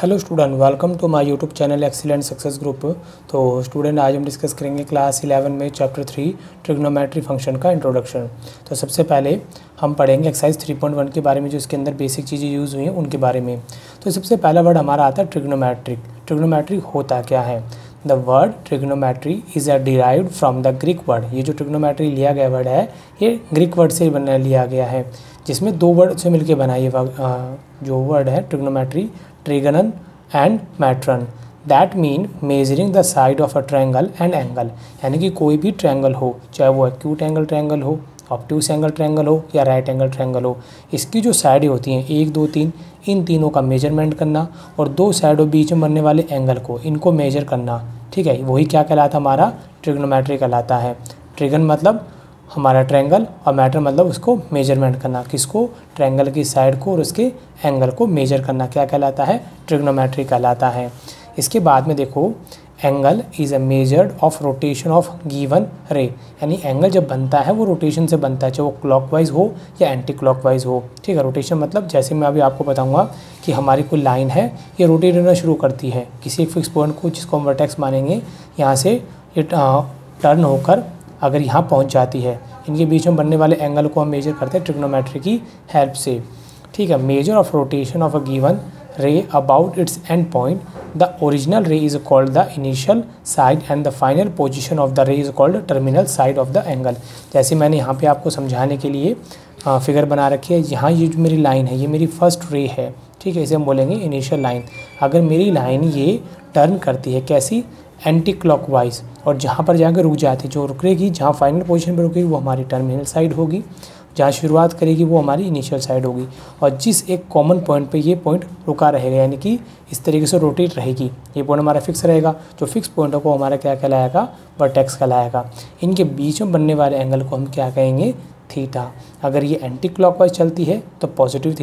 Hello student, welcome to my YouTube channel excellent success group. तो student, आज हम discuss करेंगे क्लास 11 में चैप्टर 3 ट्रिग्नोमेट्री फंक्शन का इंट्रोडक्शन। तो सबसे पहले हम पढ़ेंगे एक्सरसाइज 3.1 के बारे में, जो इसके अंदर बेसिक चीज़ें यूज़ हुई हैं उनके बारे में। तो सबसे पहला वर्ड हमारा आता है ट्रिग्नोमेट्रिक। ट्रिग्नोमेट्री होता क्या है? The word trigonometry is a derived from the Greek word. ये जो ट्रिग्नोमेट्री लिया गया वर्ड है, ये ग्रीक वर्ड से बना लिया गया है, जिसमें दो वर्ड से मिलकर बना ये जो वर्ड है trigonometry, trigonon and metron. That mean measuring the side of a triangle and angle. यानी कि कोई भी ट्रायंगल हो, चाहे वो एक्यूट एंगल ट्रायंगल हो, ऑब्ट्यूस एंगल ट्रायंगल हो या राइट एंगल ट्रायंगल हो, इसकी जो साइडें होती हैं 1, 2, 3, इन तीनों का मेजरमेंट करना और दो साइडों बीच में बनने वाले एंगल को, इनको मेजर करना, ठीक है, वही क्या कहलाता हमारा ट्रिग्नोमेट्री कहलाता है। ट्रिगन मतलब हमारा ट्रायंगल और मैटर मतलब उसको मेजरमेंट करना, किसको, ट्रायंगल की साइड को और उसके एंगल को मेजर करना क्या कहलाता है, ट्रिग्नोमेट्री कहलाता है। इसके बाद में देखो, angle is a measured of rotation of given ray. यानी एंगल जब बनता है वो रोटेशन से बनता है, चाहे वो क्लॉकवाइज हो या एंटी क्लॉकवाइज हो, ठीक है। रोटेशन मतलब जैसे मैं अभी आपको बताऊंगा कि हमारी कोई लाइन है, ये रोटेट होना शुरू करती है किसी एक फिक्स पॉइंट को, जिसको हम वर्टेक्स मानेंगे, यहाँ से ये टर्न होकर अगर यहाँ पहुँच जाती है, इनके बीच में बनने वाले एंगल को हम मेजर करते हैं ट्रिग्नोमेट्री की हेल्प से, ठीक है। Measure of rotation of a given ray about its end point, the original ray is called the initial side and the final position of the ray is called terminal side of the angle। जैसे मैंने यहाँ पे आपको समझाने के लिए figure बना रखी है, यहाँ ये जो मेरी लाइन है, ये मेरी फर्स्ट रे है, ठीक है, इसे हम बोलेंगे इनिशियल लाइन। अगर मेरी लाइन ये टर्न करती है कैसी, एंटी क्लॉकवाइज, और जहाँ पर जाकर रुक जाती है, जो रुकेगी, जहाँ फाइनल पोजीशन पर रुकेगी वो हमारी टर्मिनल साइड होगी, जहाँ शुरुआत करेगी वो हमारी इनिशियल साइड होगी, और जिस एक कॉमन पॉइंट पे ये पॉइंट रुका रहेगा, यानी कि इस तरीके से रोटेट रहेगी, ये पॉइंट हमारा फिक्स रहेगा, जो फिक्स पॉइंट को हमारा क्या कहलाएगा, वर्टेक्स कहलाएगा। इनके बीच में बनने वाले एंगल को हम क्या कहेंगे, थीटा। अगर ये एंटी क्लॉकवाइज चलती है तो पॉजिटिव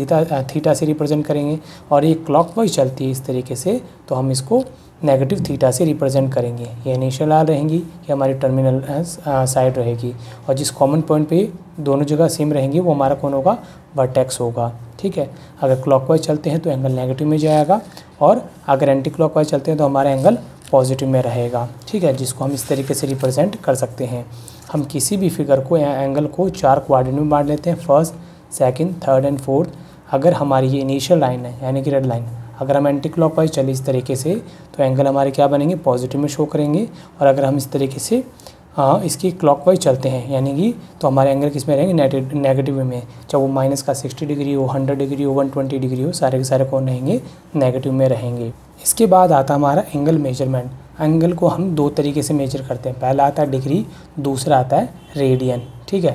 थीटा से रिप्रेजेंट करेंगे, और ये क्लॉकवाइज चलती है इस तरीके से तो हम इसको नेगेटिव थीटा से रिप्रेजेंट करेंगे। ये इनिशियल आर रहेंगी, ये हमारी टर्मिनल साइड रहेगी, और जिस कॉमन पॉइंट पे दोनों जगह सेम रहेंगी वो हमारा कौन होगा, वर्टेक्स होगा, ठीक है। अगर क्लॉकवाइज चलते हैं तो एंगल नेगेटिव में जाएगा, और अगर एंटी क्लॉकवाइज चलते हैं तो हमारा एंगल पॉजिटिव में रहेगा, ठीक है, जिसको हम इस तरीके से रिप्रेजेंट कर सकते हैं। हम किसी भी फिगर को या एंगल को 4 क्वाड्रेंट में बांट लेते हैं, first, second, third and fourth. अगर हमारी ये इनिशियल लाइन है, यानी कि रेड लाइन, अगर हम एंटी क्लॉकवाइज चले इस तरीके से तो एंगल हमारे क्या बनेंगे, पॉजिटिव में शो करेंगे, और अगर हम इस तरीके से इसकी क्लॉकवाइज चलते हैं यानी कि, तो हमारे एंगल किस में रहेंगे, नेगेटिव में, चाहे वो माइनस का 60 डिग्री हो, 100 डिग्री हो, 120 डिग्री हो, सारे के सारे कौन रहेंगे, नेगेटिव में रहेंगे। इसके बाद आता हमारा एंगल मेजरमेंट। एंगल को हम दो तरीके से मेजर करते हैं, पहला आता है डिग्री, दूसरा आता है रेडियन, ठीक है।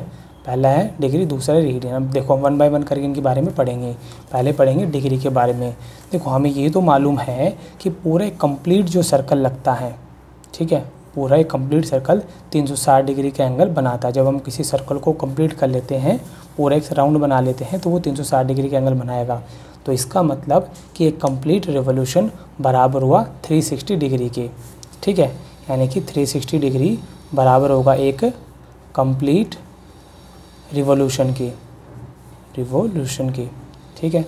पहला है डिग्री, दूसरा है रेडियन। अब देखो हम 1 by 1 करके इनके बारे में पढ़ेंगे। पहले पढ़ेंगे डिग्री के बारे में। देखो हमें ये तो मालूम है कि पूरा कंप्लीट जो सर्कल लगता है, ठीक है, पूरा एक कंप्लीट सर्कल 360 डिग्री का एंगल बनाता है। जब हम किसी सर्कल को कंप्लीट कर लेते हैं, पूरा एक राउंड बना लेते हैं, तो वो 360 डिग्री का एंगल बनाएगा। तो इसका मतलब कि एक कंप्लीट रिवॉल्यूशन बराबर हुआ 360 डिग्री के, ठीक है, यानी कि 360 डिग्री बराबर होगा एक कंप्लीट रिवॉल्यूशन के, ठीक है।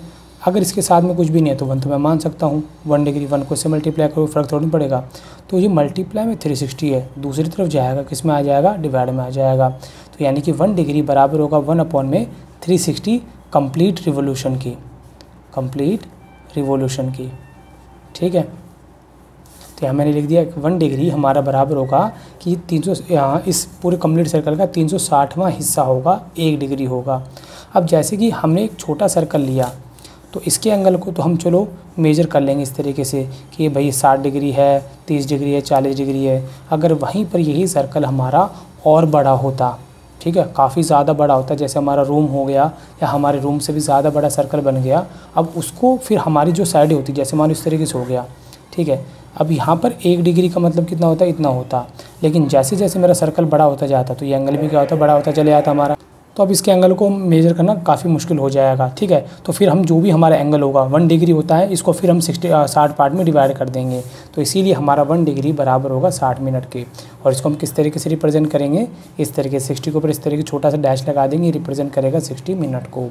अगर इसके साथ में कुछ भी नहीं है तो 1 तो मैं मान सकता हूँ, 1 डिग्री 1 को इससे मल्टीप्लाई करो, फ़र्क थोड़ा पड़ेगा, तो ये मल्टीप्लाई में 360 है, दूसरी तरफ जाएगा, किस में आ जाएगा, डिवाइड में आ जाएगा। तो यानी कि 1 डिग्री बराबर होगा 1/360 कंप्लीट रिवॉल्यूशन की, ठीक है। तो यहाँ मैंने लिख दिया 1 डिग्री हमारा बराबर होगा कि 300, यहाँ इस पूरे कंप्लीट सर्कल का 360वां हिस्सा होगा, 1 डिग्री होगा। अब जैसे कि हमने एक छोटा सर्कल लिया तो इसके एंगल को तो हम चलो मेजर कर लेंगे इस तरीके से कि भाई 60 डिग्री है, 30 डिग्री है, 40 डिग्री है। अगर वहीं पर यही सर्कल हमारा और बड़ा होता, ठीक है, काफ़ी ज़्यादा बड़ा होता, जैसे हमारा रूम हो गया या हमारे रूम से भी ज़्यादा बड़ा सर्कल बन गया, अब उसको फिर हमारी जो साइड होती, जैसे मान लो इस तरीके से हो गया, ठीक है। अब यहाँ पर 1 डिग्री का मतलब कितना होता है, इतना होता, लेकिन जैसे जैसे मेरा सर्कल बड़ा होता जाता तो ये एंगल भी क्या होता, बड़ा होता चले जाता हमारा। तो अब इसके एंगल को मेजर करना काफ़ी मुश्किल हो जाएगा। ठीक है, तो फिर हम जो भी हमारा एंगल होगा 1 डिग्री होता है, इसको फिर हम 60 पार्ट में डिवाइड कर देंगे, तो इसीलिए हमारा 1 डिग्री बराबर होगा 60 मिनट के। और इसको हम किस तरीके से रिप्रेजेंट करेंगे, इस तरीके 60 के ऊपर इस तरीके छोटा सा डैश लगा देंगे, रिप्रेजेंट करेगा 60 मिनट को।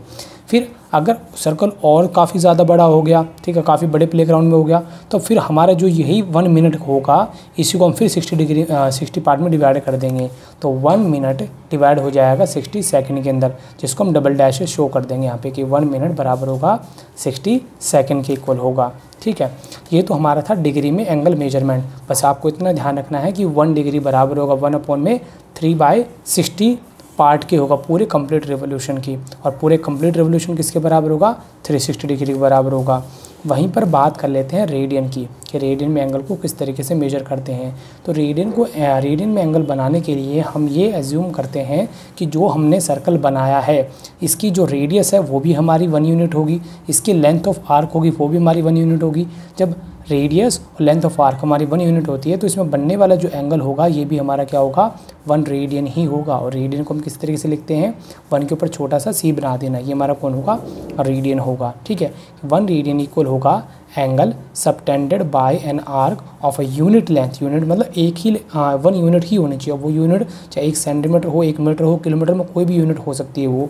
फिर अगर सर्कल और काफ़ी ज़्यादा बड़ा हो गया, ठीक है, काफ़ी बड़े प्लेग्राउंड में हो गया, तो फिर हमारा जो यही 1 मिनट होगा इसी को हम फिर 60 पार्ट में डिवाइड कर देंगे, तो 1 मिनट डिवाइड हो जाएगा 60 सेकेंड के अंदर, जिसको हम डबल डैश से शो कर देंगे यहाँ पे कि 1 मिनट बराबर होगा 60 सेकेंड के इक्वल होगा। ठीक है, ये तो हमारा था डिग्री में एंगल मेजरमेंट। बस आपको इतना ध्यान रखना है कि 1 डिग्री बराबर होगा 1/3/60 पार्ट के होगा पूरे कंप्लीट रेवोल्यूशन की, और पूरे कंप्लीट रेवोल्यूशन किसके बराबर होगा, 360 डिग्री के बराबर होगा। वहीं पर बात कर लेते हैं रेडियन की, कि रेडियन में एंगल को किस तरीके से मेजर करते हैं। तो रेडियन में एंगल बनाने के लिए हम ये एज्यूम करते हैं कि जो हमने सर्कल बनाया है इसकी जो रेडियस है वो भी हमारी 1 यूनिट होगी, इसकी लेंथ ऑफ आर्क होगी वो भी हमारी 1 यूनिट होगी। जब रेडियस और लेंथ ऑफ आर्क हमारी 1 यूनिट होती है तो इसमें बनने वाला जो एंगल होगा ये भी हमारा क्या होगा, 1 रेडियन ही होगा। और रेडियन को हम किस तरीके से लिखते हैं, 1 के ऊपर छोटा सा c बना देना, ये हमारा कौन होगा, रेडियन होगा। ठीक है, 1 रेडियन इक्वल होगा angle subtended by an arc of a unit length, unit मतलब एक ही 1 यूनिट ही होनी चाहिए, वो यूनिट चाहे 1 सेंटीमीटर हो, 1 मीटर हो, किलोमीटर में कोई भी यूनिट हो सकती है वो,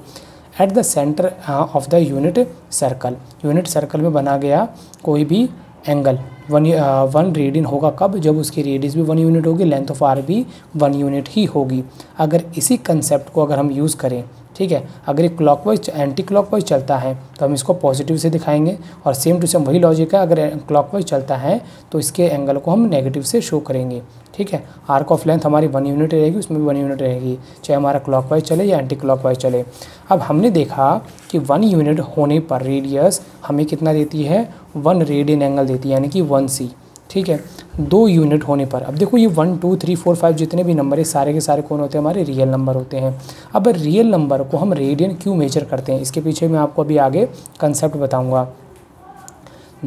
at the centre of the unit circle. Unit circle में बना गया कोई भी एंगल 1 रेडियन होगा कब, जब उसकी रेडियस भी 1 यूनिट होगी, लेंथ ऑफ आर्क भी 1 यूनिट ही होगी। अगर इसी कंसेप्ट को अगर हम यूज़ करें, ठीक है, अगर ये क्लॉकवाइज एंटी क्लॉकवाइज चलता है तो हम इसको पॉजिटिव से दिखाएंगे, और सेम टू सेम वही लॉजिक है, अगर क्लॉकवाइज चलता है तो इसके एंगल को हम नेगेटिव से शो करेंगे। ठीक है, आर्क ऑफ लेंथ हमारी 1 यूनिट रहेगी, उसमें भी 1 यूनिट रहेगी, चाहे हमारा क्लॉकवाइज चले या एंटी क्लॉकवाइज चले। अब हमने देखा कि 1 यूनिट होने पर रेडियस हमें कितना देती है, 1 रेडियन एंगल देती है, यानी कि 1c। ठीक है, 2 यूनिट होने पर, अब देखो ये 1 2 3 4 5 जितने भी नंबर है सारे के सारे कौन होते हैं, हमारे रियल नंबर होते हैं। अब रियल नंबर को हम रेडियन क्यों मेजर करते हैं, इसके पीछे मैं आपको अभी आगे कंसेप्ट बताऊंगा।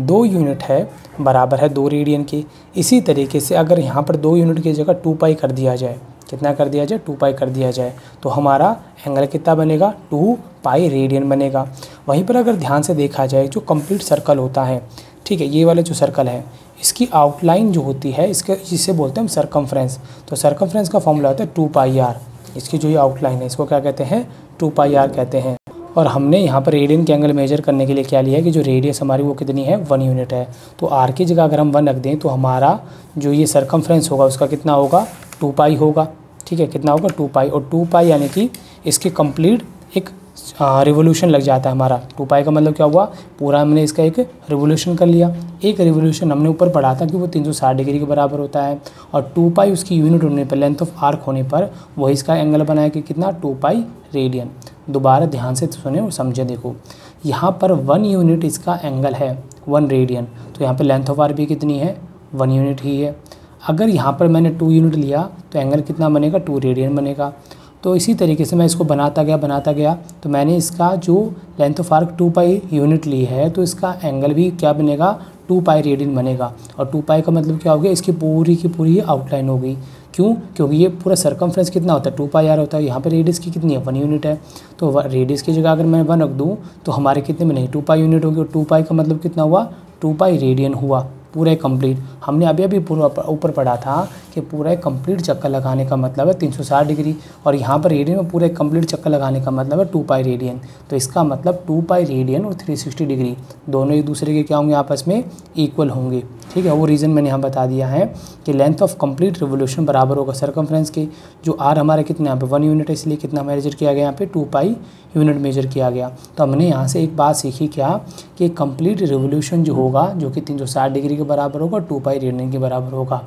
2 यूनिट है बराबर है 2 रेडियन के, इसी तरीके से अगर यहाँ पर 2 यूनिट की जगह 2π कर दिया जाए, कितना कर दिया जाए, 2π कर दिया जाए, तो हमारा एंगल कितना बनेगा, 2π रेडियन बनेगा। वहीं पर अगर ध्यान से देखा जाए जो कंप्लीट सर्कल होता है, ठीक है, ये वाला जो सर्कल है इसकी आउटलाइन जो होती है इसके जिसे बोलते हैं हम सर्कमफ्रेंस, तो सर्कमफ्रेंस का फॉर्मूला होता है 2πr। इसकी जो ये आउटलाइन है इसको क्या कहते हैं, 2πr कहते हैं। और हमने यहाँ पर रेडियन के एंगल मेजर करने के लिए क्या लिया है कि जो रेडियस हमारी वो कितनी है, 1 यूनिट है, तो r की जगह अगर हम 1 रख दें तो हमारा जो ये सर्कमफ्रेंस होगा उसका कितना होगा, 2π होगा। ठीक है, कितना होगा, 2π। और 2π यानी कि इसके कंप्लीट एक रिवोल्यूशन लग जाता है हमारा। 2π का मतलब क्या हुआ, पूरा हमने इसका एक रिवोल्यूशन कर लिया। एक रिवोल्यूशन हमने ऊपर पढ़ा था कि वो 360 डिग्री के बराबर होता है, और 2π उसकी यूनिट होने पर, लेंथ ऑफ आर्क होने पर वही इसका एंगल बनाया कि कितना, 2π रेडियन। दोबारा ध्यान से सुने और समझे, देखो यहाँ पर 1 यूनिट इसका एंगल है, 1 रेडियन, तो यहाँ पर लेंथ ऑफ आर्क भी कितनी है, 1 यूनिट ही है। अगर यहाँ पर मैंने 2 यूनिट लिया तो एंगल कितना बनेगा, 2 रेडियन बनेगा। तो इसी तरीके से मैं इसको बनाता गया, तो मैंने इसका जो लेंथ ऑफ आर्क 2π यूनिट ली है तो इसका एंगल भी क्या बनेगा, 2π रेडियन बनेगा। और 2π का मतलब क्या हो गया, इसकी पूरी की पूरी आउटलाइन हो गई। क्यों, क्योंकि ये पूरा सर्कमफ्रेंस कितना होता है, 2πr होता है, यहाँ पे रेडियस की कितनी है, 1 यूनिट है, तो रेडियस की जगह अगर मैं 1 रख दूँ तो हमारे कितने में नहीं, 2π यूनिट होगी। और 2π का मतलब कितना हुआ, 2π रेडियन हुआ। पूरा कंप्लीट हमने अभी पूरा ऊपर पढ़ा था कि पूरा कंप्लीट चक्कर लगाने का मतलब है 360 डिग्री, और यहाँ पर रेडियन में पूरा कंप्लीट चक्कर लगाने का मतलब है 2π रेडियन। तो इसका मतलब 2π रेडियन और 360 डिग्री दोनों एक दूसरे के क्या होंगे, आपस में इक्वल होंगे। ठीक है, वो रीज़न मैंने यहाँ बता दिया है कि लेंथ ऑफ कंप्लीट रिवोल्यूशन बराबर होगा सर्कमफ्रेंस के, जो आर हमारा कितना यहाँ पर 1 यूनिट है, इसलिए कितना मेजर किया गया यहाँ पर, 2π यूनिट मेजर किया गया। तो हमने यहाँ से एक बात सीखी क्या, कि कंप्लीट रिवोल्यूशन जो होगा जो कि 360 डिग्री के बराबर होगा, 2π रेडियन के बराबर होगा।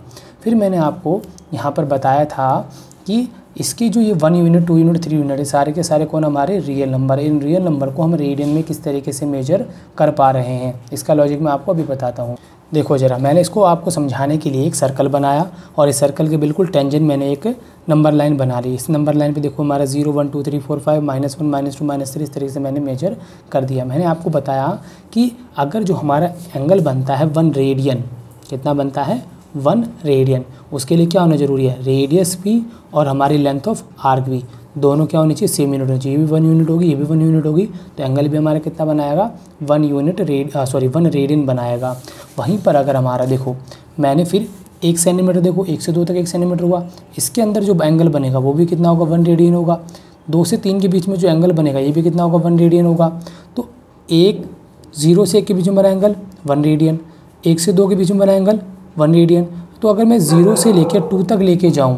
फिर मैंने आपको यहाँ पर बताया था कि इसकी जो ये 1 यूनिट 2 यूनिट 3 यूनिट है सारे के सारे कौन, हमारे रियल नंबर। इन रियल नंबर को हम रेडियन में किस तरीके से मेजर कर पा रहे हैं, इसका लॉजिक मैं आपको अभी बताता हूँ। देखो ज़रा, मैंने इसको आपको समझाने के लिए एक सर्कल बनाया, और इस सर्कल के बिल्कुल टेंजेंट मैंने एक नंबर लाइन बना ली। इस नंबर लाइन पे देखो हमारा 0 1 2 3 4 5 -1 -2 -3 इस तरीके से मैंने मेजर कर दिया। मैंने आपको बताया कि अगर जो हमारा एंगल बनता है 1 रेडियन, कितना बनता है, 1 रेडियन, उसके लिए क्या होना ज़रूरी है, रेडियस भी और हमारी लेंथ ऑफ आर्क भी। दोनों क्या होनी चाहिए, सेम यूनिट होनी चाहिए। ये भी 1 यूनिट होगी, ये भी 1 यूनिट होगी, तो एंगल भी हमारा कितना बनाएगा, 1 रेडियन बनाएगा। वहीं पर अगर हमारा देखो मैंने फिर 1 सेंटीमीटर, देखो 1 से 2 तक 1 सेंटीमीटर हुआ, इसके अंदर जो एंगल बनेगा वो भी कितना होगा, 1 रेडियन होगा। 2 से 3 के बीच में जो एंगल बनेगा ये भी कितना होगा, 1 रेडियन होगा। तो 0 से 1 के बीच में बना एंगल 1 रेडियन, 1 से 2 के बीच में बना एंगल 1 रेडियन। तो अगर मैं 0 से लेकर 2 तक लेके जाऊँ,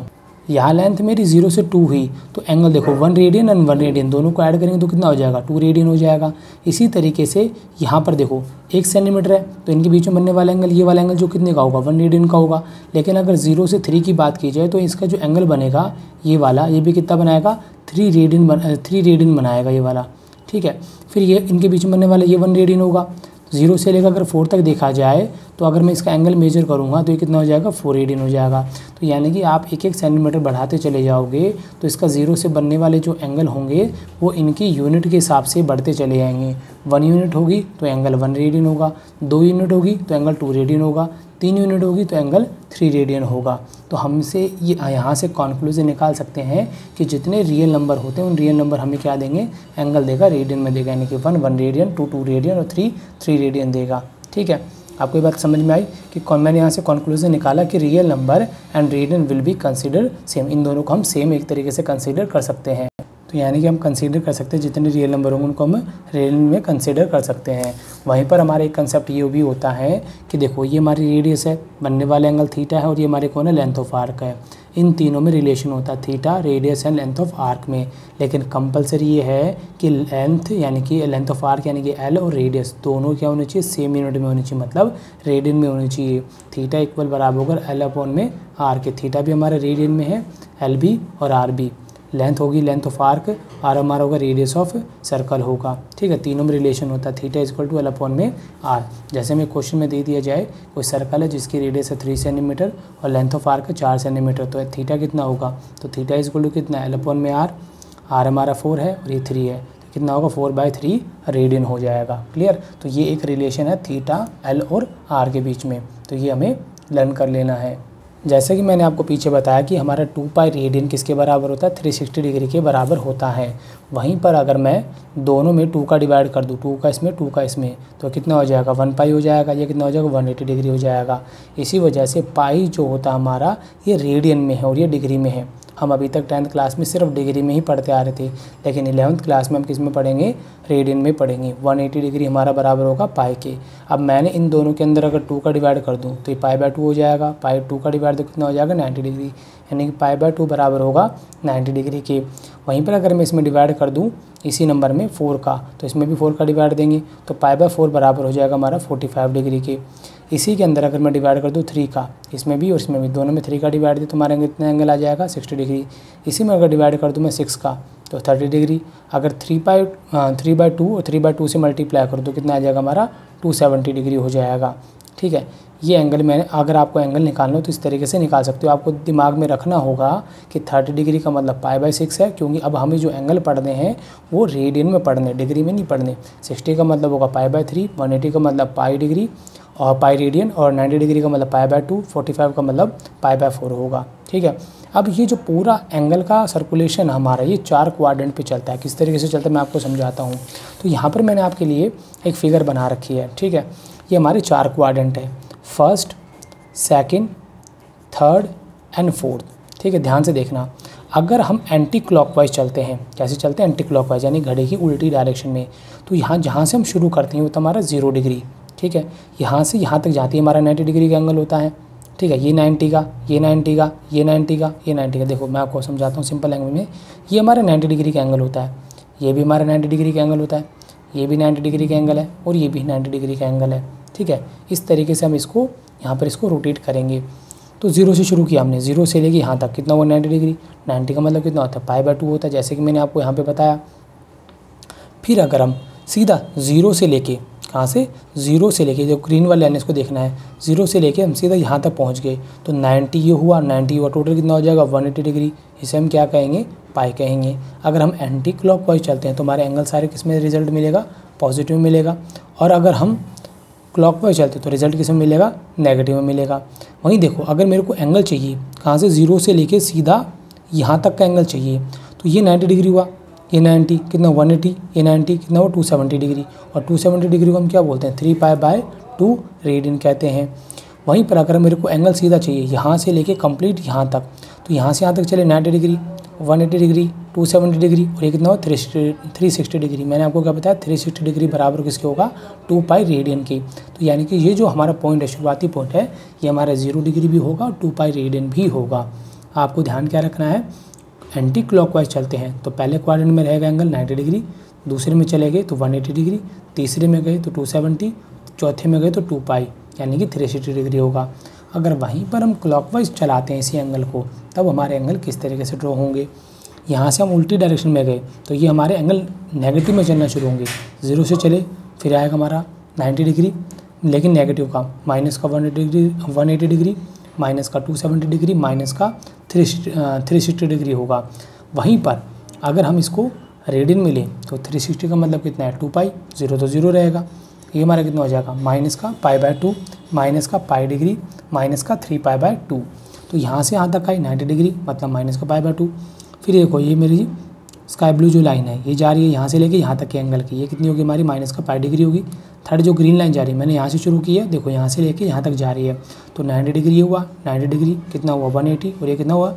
यहाँ लेंथ मेरी 0 से 2 हुई, तो एंगल देखो 1 रेडियन एंड 1 रेडियन दोनों को ऐड करेंगे तो कितना हो जाएगा, 2 रेडियन हो जाएगा। इसी तरीके से यहाँ पर देखो 1 सेंटीमीटर है, तो इनके बीच में बनने वाला एंगल, ये वाला एंगल जो कितने का होगा, 1 रेडियन का होगा। लेकिन अगर 0 से 3 की बात की जाए तो इसका जो एंगल बनेगा ये वाला, ये भी कितना बनाएगा, 3 रेडियन बनाएगा ये वाला, ठीक है। फिर ये इनके बीच में बनने वाला ये 1 रेडियन होगा। 0 से लेकर अगर 4 तक देखा जाए तो अगर मैं इसका एंगल मेजर करूँगा तो ये कितना हो जाएगा, 4 रेडियन हो जाएगा। तो यानी कि आप 1 सेंटीमीटर बढ़ाते चले जाओगे तो इसका 0 से बनने वाले जो एंगल होंगे वो इनकी यूनिट के हिसाब से बढ़ते चले जाएंगे। 1 यूनिट होगी तो एंगल 1 रेडियन होगा, 2 यूनिट होगी तो एंगल 2 रेडियन होगा, 3 यूनिट होगी तो एंगल 3 रेडियन होगा। तो हमसे ये यहाँ से कॉन्क्लूजन निकाल सकते हैं कि जितने रियल नंबर होते हैं उन रियल नंबर हमें क्या देंगे, एंगल देगा, रेडियन में देगा, यानी कि 1 रेडियन, 2 रेडियन और 3 रेडियन देगा, ठीक है। आपको ये बात समझ में आई कि मैंने यहाँ से कॉन्क्लूजन निकाला कि real number and radian will be consider same, इन दोनों को हम सेम एक तरीके से कंसिडर कर सकते हैं। तो यानी कि हम कंसीडर कर सकते हैं जितने रियल नंबर होंगे उनको हम रेडियन में कंसीडर कर सकते हैं। वहीं पर हमारा एक कंसेप्ट ये भी होता है कि देखो ये हमारी रेडियस है, बनने वाला एंगल थीटा है और ये हमारे कौन है, लेंथ ऑफ आर्क है। इन तीनों में रिलेशन होता है theta, radius and length of arc में। लेकिन कंपलसरी ये है कि लेंथ यानी कि लेंथ ऑफ आर्क यानी कि एल और रेडियस दोनों क्या होने चाहिए, सेम यूनिट में होनी चाहिए, मतलब रेडियन में होनी चाहिए। थीटा इक्वल बराबर होकर एल अपॉन में आर के, थीटा भी हमारे रेडियन में है, एल भी और आर भी। लेंथ होगी लेंथ ऑफ आर्क, आर हमारा होगा रेडियस ऑफ सर्कल होगा, ठीक है। तीनों में रिलेशन होता है theta equal to L upon में आर। जैसे हमें क्वेश्चन में दे दिया जाए कोई सर्कल है जिसकी रेडियस है 3 सेंटीमीटर और लेंथ ऑफ आर्क है 4 सेंटीमीटर, तो थीटा कितना होगा, तो थीटा इक्वल टू कितना, एल अपॉन में आर। आर हमारा 4 है और ये 3 है, तो कितना होगा, 4/3 रेडियन हो जाएगा। क्लियर। तो ये एक रिलेशन है थीटा, एल और आर के बीच में, तो ये हमें लर्न कर लेना है। जैसे कि मैंने आपको पीछे बताया कि हमारा 2π रेडियन किसके बराबर होता है, 360 डिग्री के बराबर होता है। वहीं पर अगर मैं दोनों में 2 का डिवाइड कर दूँ, 2 का इसमें तो कितना हो जाएगा, 1π हो जाएगा, या कितना हो जाएगा, 180 डिग्री हो जाएगा। इसी वजह से पाई जो होता हमारा ये रेडियन में है और ये डिग्री में है। हम अभी तक 10th क्लास में सिर्फ डिग्री में ही पढ़ते आ रहे थे, लेकिन 11th क्लास में हम किस में पढ़ेंगे, रेडियन में पढ़ेंगे। 180 डिग्री हमारा बराबर होगा पाई के। अब मैंने इन दोनों के अंदर अगर 2 का डिवाइड कर दूं तो ये π/2 हो जाएगा, π/2 का डिवाइड तो कितना हो जाएगा, 90 डिग्री, यानी कि π/2 बराबर होगा 90 डिग्री के। वहीं पर अगर मैं इसमें डिवाइड कर दूँ इसी नंबर में 4 का, तो इसमें भी 4 का डिवाइड देंगे तो π/4 बराबर हो जाएगा हमारा 45 डिग्री के। इसी के अंदर अगर मैं डिवाइड कर दूँ 3 का, इसमें भी और इसमें भी, दोनों में 3 का डिवाइड दे तो हमारा कितना एंगल आ जाएगा, 60 डिग्री। इसी में अगर डिवाइड कर दूँ मैं 6 का तो 30 डिग्री। अगर 3/2 और 3/2 से मल्टीप्लाई कर दूँ कितना आ जाएगा हमारा, 270 डिग्री हो जाएगा, ठीक है। ये एंगल मैंने, अगर आपको एंगल निकालना हो तो इस तरीके से निकाल सकते हो। आपको दिमाग में रखना होगा कि 30 डिग्री का मतलब π/6 है, क्योंकि अब हमें जो एंगल पढ़ने हैं वो रेडियन में पढ़ने, डिग्री में नहीं पढ़ने। 60 का मतलब होगा π/3, 180 का मतलब π/डिग्री और π/रेडियन और 90 डिग्री का मतलब π/2, 45 का मतलब π/4 होगा, ठीक है। अब ये जो पूरा एंगल का सर्कुलेशन हमारा ये 4 क्वाड्रेंट पे चलता है। किस तरीके से चलता है मैं आपको समझाता हूँ। तो यहाँ पर मैंने आपके लिए एक फिगर बना रखी है, ठीक है। ये हमारे 4 क्वाड्रेंट है, 1st, 2nd, 3rd and 4th, ठीक है। ध्यान से देखना, अगर हम एंटी क्लॉकवाइज चलते हैं, कैसे चलते हैं, एंटी क्लॉकवाइज यानी घड़ी की उल्टी डायरेक्शन में, तो यहाँ जहाँ से हम शुरू करते हैं वो तो हमारा 0 डिग्री, ठीक है। यहाँ से यहाँ तक जाती है हमारा 90 डिग्री का एंगल होता है, ठीक है। ये 90 का, ये 90 का, ये 90 का, ये 90 का। देखो मैं आपको समझाता हूँ सिंपल लैंग्वेज में। ये हमारा 90 डिग्री का एंगल होता है, ये भी हमारा 90 डिग्री का एंगल होता है, ये भी 90 डिग्री का एंगल है और ये भी 90 डिग्री का एंगल है, ठीक है। इस तरीके से हम इसको यहाँ पर इसको रोटेट करेंगे। तो 0 से शुरू किया हमने, 0 से लेके यहाँ तक कितना हुआ, 90 डिग्री। 90 का मतलब कितना होता है, π/2 होता है, जैसे कि मैंने आपको यहाँ पर बताया। फिर अगर हम सीधा 0 से लेके जो ग्रीन वाले लाइन इसको देखना है, 0 से लेके हम सीधा यहाँ तक पहुँच गए तो 90 ये हुआ, टोटल कितना हो जाएगा, 180 डिग्री। इसे हम क्या कहेंगे, पाई कहेंगे। अगर हम एंटी क्लॉकवाइज चलते हैं तो हमारे एंगल सारे किस में रिजल्ट मिलेगा, पॉजिटिव मिलेगा। और अगर हम क्लॉकवाइज चलते हैं तो रिजल्ट किस में मिलेगा, नेगेटिव में मिलेगा। वहीं देखो, अगर मेरे को एंगल चाहिए कहाँ से, 0 से लेके सीधा यहाँ तक का एंगल चाहिए तो ये 90 डिग्री हुआ, ये 90 कितना 180, ये 90 कितना हुआ 270 डिग्री, और 270 डिग्री को हम क्या बोलते हैं 3π/2 रेडियन कहते हैं। वहीं पर अगर मेरे को एंगल सीधा चाहिए यहाँ से लेके कंप्लीट यहाँ तक, तो यहाँ से यहाँ तक चले 90 डिग्री, 180 डिग्री, 270 डिग्री और ये कितना हो 360 डिग्री। मैंने आपको क्या बताया 360 डिग्री बराबर किसके होगा 2π रेडियन के। तो यानी कि ये जो हमारा पॉइंट है शुरुआती पॉइंट है ये हमारा 0 डिग्री भी होगा और 2π रेडियन भी होगा। आपको ध्यान क्या रखना है, एंटी क्लॉकवाइज चलते हैं तो पहले क्वाड्रेंट में रहेगा एंगल 90 डिग्री, दूसरे में चले गए तो 180 डिग्री, तीसरे में गए तो 270, चौथे में गए तो 2π यानी कि 360 डिग्री होगा। अगर वहीं पर हम क्लॉकवाइज चलाते हैं इसी एंगल को तब हमारे एंगल किस तरीके से ड्रॉ होंगे। यहाँ से हम उल्टी डायरेक्शन में गए तो ये हमारे एंगल नेगेटिव में चलना शुरू होंगे, 0 से चले फिर आएगा हमारा 90 डिग्री लेकिन नेगेटिव का, माइनस का 180 डिग्री, माइनस का 270 डिग्री, माइनस का 360 डिग्री होगा। वहीं पर अगर हम इसको रेडियन में लें तो 360 का मतलब कितना है 2π, 0 तो 0 रहेगा, ये हमारा कितना हो जाएगा माइनस का π/2, माइनस का π डिग्री, माइनस का 3π/2। तो यहाँ से यहाँ तक आई 90 डिग्री मतलब माइनस का π/2। फिर देखो ये मेरी स्काई ब्लू जो लाइन है ये जा रही है यहाँ से लेके यहाँ तक के एंगल की, ये कितनी होगी हमारी माइनस का π डिग्री होगी। थर्ड जो ग्रीन लाइन जा रही है मैंने यहाँ से शुरू की है, देखो यहाँ से लेके यहाँ तक जा रही है तो 90 डिग्री हुआ, 90 डिग्री कितना हुआ 180 और ये कितना हुआ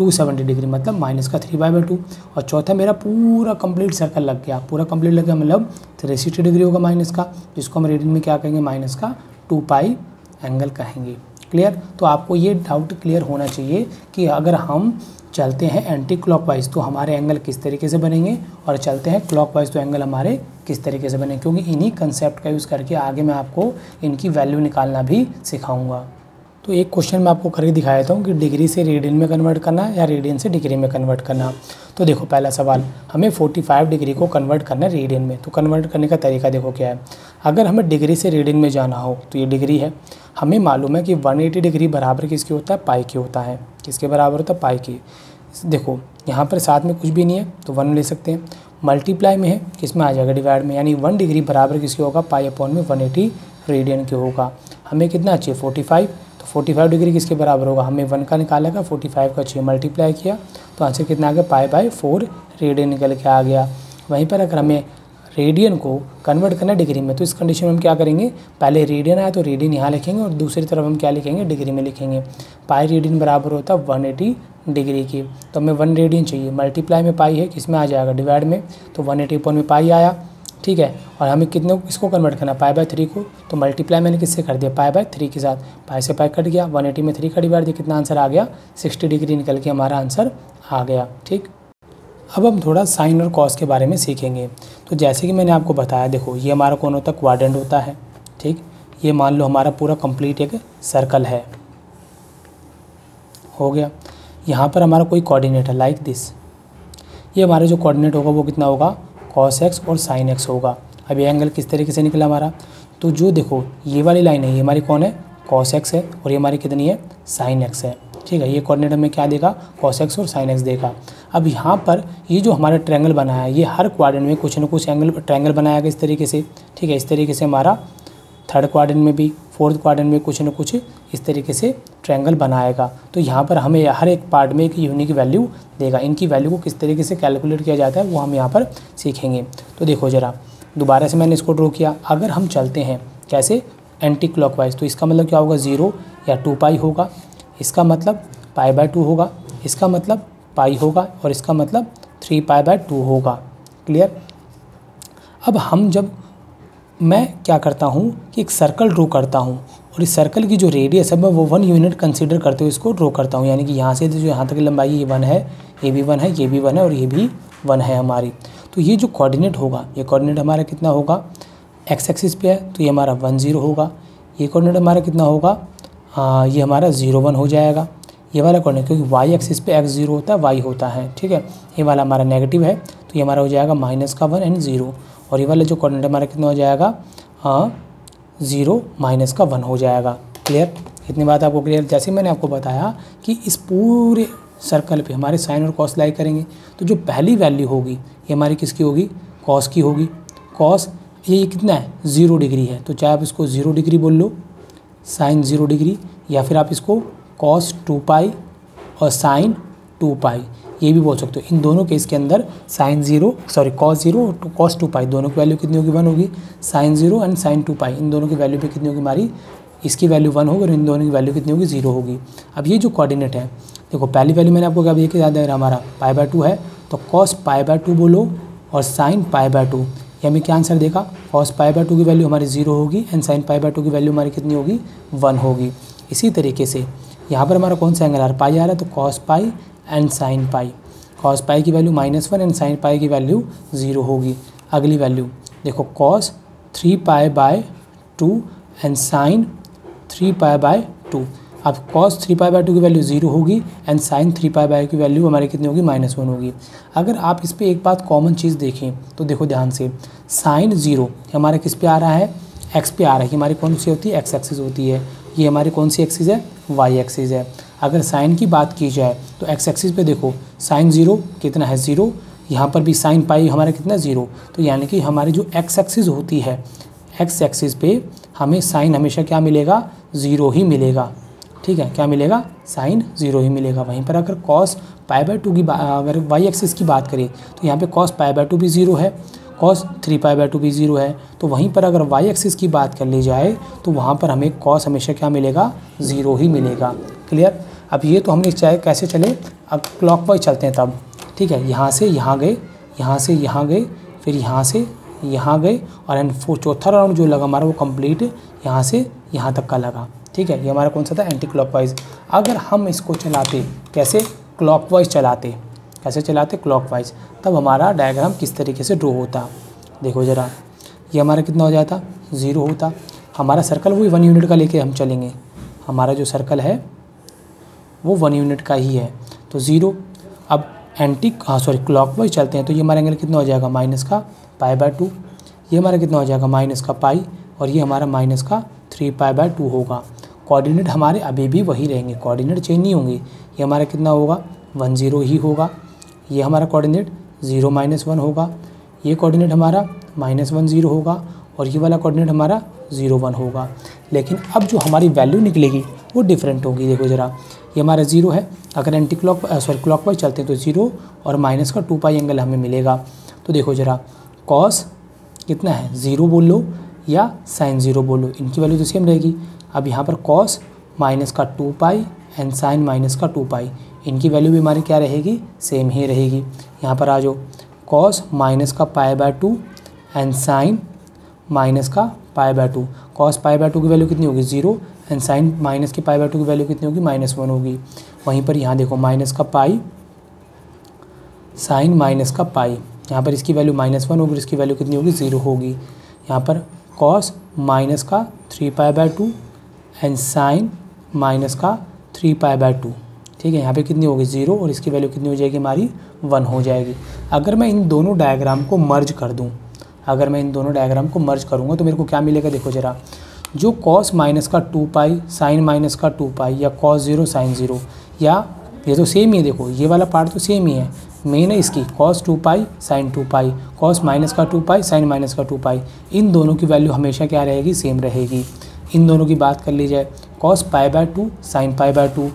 270 डिग्री मतलब माइनस का 3π/2। और चौथा मेरा पूरा कंप्लीट सर्कल लग गया, पूरा कंप्लीट लग गया मतलब 360 डिग्री होगा माइनस का, जिसको हम रेडियन में क्या कहेंगे माइनस का 2π एंगल कहेंगे। क्लियर। तो आपको ये डाउट क्लियर होना चाहिए कि अगर हम चलते हैं एंटी क्लॉकवाइज तो हमारे एंगल किस तरीके से बनेंगे और चलते हैं क्लॉकवाइज तो एंगल हमारे किस तरीके से बनेंगे, क्योंकि इन्हीं कंसेप्ट का यूज़ करके आगे मैं आपको इनकी वैल्यू निकालना भी सिखाऊंगा। तो एक क्वेश्चन मैं आपको करके दिखाया था कि डिग्री से रेडियन में कन्वर्ट करना या रेडियन से डिग्री में कन्वर्ट करना। तो देखो पहला सवाल, हमें 45 डिग्री को कन्वर्ट करना है रेडियन में, तो कन्वर्ट करने का तरीका देखो क्या है। अगर हमें डिग्री से रेडियन में जाना हो तो ये डिग्री है, हमें मालूम है कि 180 डिग्री बराबर किसके होता है पाई के होता है, किसके बराबर होता है पाई के। देखो यहाँ पर साथ में कुछ भी नहीं है तो 1 ले सकते हैं, मल्टीप्लाई में है किस में आ जाएगा डिवाइड में, यानी 1 डिग्री बराबर किसके होगा π/180 रेडियन के होगा। हमें कितना चाहिए 45, तो 45 डिग्री किसके बराबर होगा, हमें 1 का निकालेगा 45 का 6 मल्टीप्लाई किया तो आंसर कितना आ गया π/4 रेडियन निकल के आ गया। वहीं पर अगर हमें रेडियन को कन्वर्ट करना डिग्री में तो इस कंडीशन में हम क्या करेंगे, पहले रेडियन आया तो रेडियन यहाँ लिखेंगे और दूसरी तरफ हम क्या लिखेंगे डिग्री में लिखेंगे। पाई रेडियन बराबर होता है 180 डिग्री की, तो हमें 1 रेडियन चाहिए, मल्टीप्लाई में पाई है किसमें आ जाएगा डिवाइड में, तो 180/1 में पाई आया, ठीक है। और हमें कितने इसको कन्वर्ट करना है π/3 को, तो मल्टीप्लाई मैंने किससे कर दिया π/3 के साथ, पाई से पाई कट गया, 180 में 3 का डिवाइड दिया कितना आंसर आ गया 60 डिग्री निकल के हमारा आंसर आ गया। ठीक, अब हम थोड़ा साइन और कॉस के बारे में सीखेंगे। तो जैसे कि मैंने आपको बताया, देखो ये हमारा कौन होता है क्वाड्रेंट होता है, ठीक। ये मान लो हमारा पूरा कंप्लीट एक सर्कल है, हो गया। यहाँ पर हमारा कोई कोऑर्डिनेट है लाइक दिस, ये हमारा जो कोऑर्डिनेट होगा वो कितना होगा cos x और sin x होगा। अब ये एंगल किस तरीके से निकला हमारा, तो जो देखो ये वाली लाइन है ये हमारी कौन है cos x है और ये हमारी कितनी है sin x है, ठीक है। ये कोऑर्डिनेट हमें क्या देगा cos x और sin x देगा। अब यहाँ पर ये जो हमारा ट्रायंगल बनाया है ये हर क्वाड्रेंट में कुछ ना कुछ एंगल ट्रायंगल बनाया गया इस तरीके से, ठीक है। इस तरीके से हमारा थर्ड क्वाड्रेंट में भी, फोर्थ क्वाड्रेंट में कुछ ना कुछ इस तरीके से ट्रायंगल बनाएगा। तो यहाँ पर हमें हर एक पार्ट में एक यूनिक वैल्यू देगा। इनकी वैल्यू को किस तरीके से कैलकुलेट किया जाता है वो हम यहाँ पर सीखेंगे। तो देखो ज़रा दोबारा से मैंने इसको ड्रॉ किया। अगर हम चलते हैं कैसे एंटी क्लॉकवाइज तो इसका मतलब क्या होगा 0 या 2π होगा, इसका मतलब π/2 होगा, इसका मतलब पाई होगा और इसका मतलब 3π/2 होगा। क्लियर। अब हम जब मैं क्या करता हूँ कि एक सर्कल ड्रॉ करता हूँ और इस सर्कल की जो रेडियस है मैं वो 1 यूनिट कंसीडर करते हुए इसको ड्रॉ करता हूँ, यानी कि यहाँ से जो यहाँ तक की लंबाई है ये 1 है, ये भी 1 है, ये भी 1 है और ये भी 1 है हमारी। तो ये जो कोऑर्डिनेट होगा ये कोऑर्डिनेट हमारा कितना होगा, एक्स एक्सिस पे है तो ये हमारा 10 होगा, ये कोऑर्डिनेट हमारा कितना होगा ये हमारा 01 हो जाएगा, ये वाला कोऑर्डिनेट क्योंकि वाई एक्सिस पे x0 होता है, y होता है, ठीक है। ये वाला हमारा नेगेटिव है तो ये हमारा हो जाएगा -1 और 0 और ये वाला जो कोऑर्डिनेट हमारा कितना हो जाएगा 0 - 1 हो जाएगा। क्लियर। इतनी बात आपको क्लियर। जैसे मैंने आपको बताया कि इस पूरे सर्कल पे हमारे साइन और कॉस लाई करेंगे तो जो पहली वैल्यू होगी ये हमारी किसकी होगी कॉस की होगी। कॉस ये कितना है 0 डिग्री है, तो चाहे आप इसको 0 डिग्री बोल लो, साइन 0 डिग्री या फिर आप इसको cos 2π और sin 2π ये भी बोल सकते हो। इन दोनों केस के अंदर sine zero sorry cos zero और कॉस 2 पाई दोनों की वैल्यू कितनी होगी, वन होगी। Sine zero and sine 2 pi इन दोनों की वैल्यू पे कितनी होगी हमारी, इसकी वैल्यू वन होगी और इन दोनों की वैल्यू कितनी होगी, जीरो होगी। अब ये जो कोऑर्डिनेट है देखो, पहली वैल्यू मैंने आपको क्या बताया कि याद है हमारा पाई बाय 2 है, तो कॉस पाई बाय 2 बोलो और साइन पाई बाय 2, ये हमें क्या आंसर देखा, कॉस पाई बाय 2 की वैल्यू हमारी जीरो होगी एंड साइन पाई बाय 2 की वैल्यू हमारी कितनी होगी, वन होगी। इसी तरीके से यहाँ पर हमारा कौन सा एंगल आ रहा, पाई आ रहा है, तो cos pi and sine pi, cos pi की वैल्यू -1 एंड साइन पाई की वैल्यू जीरो होगी। अगली वैल्यू देखो, cos 3 pi by 2 and sine 3 pi by 2, अब कॉस 3 पाई बाय 2 की वैल्यू जीरो होगी एंड साइन 3 पाई बाय की वैल्यू हमारी कितनी होगी, -1 होगी। अगर आप इस पर एक बात कॉमन चीज़ देखें तो देखो ध्यान से, साइन जीरो हमारा किस पे आ रहा है, एक्स पे आ रहा है, कि हमारी कौन सी होती है, एक्स एक्सिस होती है, ये हमारी कौन सी एक्सिस है, वाई एक्सिस है। अगर साइन की बात की जाए तो एक्स एक्सिस पे देखो साइन जीरो कितना है, जीरो, यहाँ पर भी साइन पाई हमारा कितना, जीरो। तो यानी कि हमारी जो एक्स एक्सिस होती है, एक्स एक्सिस पे हमें साइन हमेशा क्या मिलेगा, जीरो ही मिलेगा। ठीक है, क्या मिलेगा, साइन जीरो ही मिलेगा। वहीं पर अगर कॉस पाई बाय 2 की अगर वाई एक्सिस की बात करें तो यहाँ पे कॉस पाई बाय 2 भी जीरो है, कॉस 3 पाई बाय 2 भी जीरो है। तो वहीं पर अगर वाई एक्सिस की बात कर ली जाए तो वहाँ पर हमें कॉस हमेशा क्या मिलेगा, जीरो ही मिलेगा। क्लियर। अब ये तो हमने चाहे कैसे चले, अब क्लॉकवाइज चलते हैं तब। ठीक है, यहाँ से यहाँ गए, यहाँ से यहाँ गए, फिर यहाँ से यहाँ गए और एंड चौथा राउंड जो लगा हमारा वो कम्प्लीट यहाँ से यहाँ तक का लगा। ठीक है, ये हमारा कौन सा था, एंटी क्लॉकवाइज। अगर हम इसको चलाते कैसे, क्लॉकवाइज चलाते, कैसे चलाते, क्लॉकवाइज, तब हमारा डायग्राम किस तरीके से ड्रॉ होता, देखो ज़रा, ये हमारा कितना हो जाता, ज़ीरो होता। हमारा सर्कल वही 1 यूनिट का लेके हम चलेंगे, हमारा जो सर्कल है वो 1 यूनिट का ही है, तो ज़ीरो। अब क्लॉकवाइज चलते हैं तो ये हमारा एंगल कितना हो जाएगा, माइनस का पाई बाय 2, ये हमारा कितना हो जाएगा, माइनस का पाई, और ये हमारा माइनस का 3 पाई बाय 2 होगा। कोऑर्डिनेट हमारे अभी भी वही रहेंगे, कोऑर्डिनेट चेंज नहीं होंगे। ये हमारा कितना होगा, 1 0 ही होगा। ये हमारा कोऑर्डिनेट 0 -1 होगा, ये कोऑर्डिनेट हमारा -1 0 होगा, और ये वाला कोऑर्डिनेट हमारा 0 1 होगा। लेकिन अब जो हमारी वैल्यू निकलेगी वो डिफरेंट होगी। देखो ज़रा, ये हमारा जीरो है, अगर क्लॉकवाइज चलते हैं तो जीरो और माइनस का 2 पाई एंगल हमें मिलेगा। तो देखो ज़रा, कॉस कितना है, ज़ीरो बोल लो या साइन ज़ीरो बोल लो, इनकी वैल्यू तो सेम रहेगी। अब यहाँ पर कॉस माइनस का 2 पाई एंड साइन माइनस का 2 पाई, इनकी वैल्यू भी हमारी क्या रहेगी, सेम ही रहेगी। यहाँ पर आ जाओ, कॉस माइनस का pi by 2 and sine minus का pi by 2, cos pi by 2 की वैल्यू कितनी होगी, जीरो, एंड साइन माइनस के पाई बाय 2 की वैल्यू कितनी होगी, -1 होगी। वहीं पर यहाँ देखो, माइनस का पाई साइन माइनस का पाई, यहाँ पर इसकी वैल्यू -1 होगी, इसकी वैल्यू कितनी होगी, जीरो होगी। यहाँ पर कॉस माइनस का 3 pi by 2 and sine minus का 3 पाई बाय 2, ठीक है, यहाँ पे कितनी होगी, जीरो, और इसकी वैल्यू कितनी हो जाएगी हमारी, 1 हो जाएगी। अगर मैं इन दोनों डायग्राम को मर्ज कर दूँ, अगर मैं इन दोनों डायग्राम को मर्ज करूँगा तो मेरे को क्या मिलेगा, देखो ज़रा, जो कॉस माइनस का 2 पाई साइन माइनस का 2 पाई या कॉस 0 साइन 0, या ये तो सेम ही है, देखो ये वाला पार्ट तो सेम ही है, मेन है इसकी cos 2 pi sine 2 pi, cos minus का 2 पाई साइन माइनस का 2 पाई, इन दोनों की वैल्यू हमेशा क्या रहेगी, सेम रहेगी। इन दोनों की बात कर ली जाए, cos pi by 2 sine pi by 2,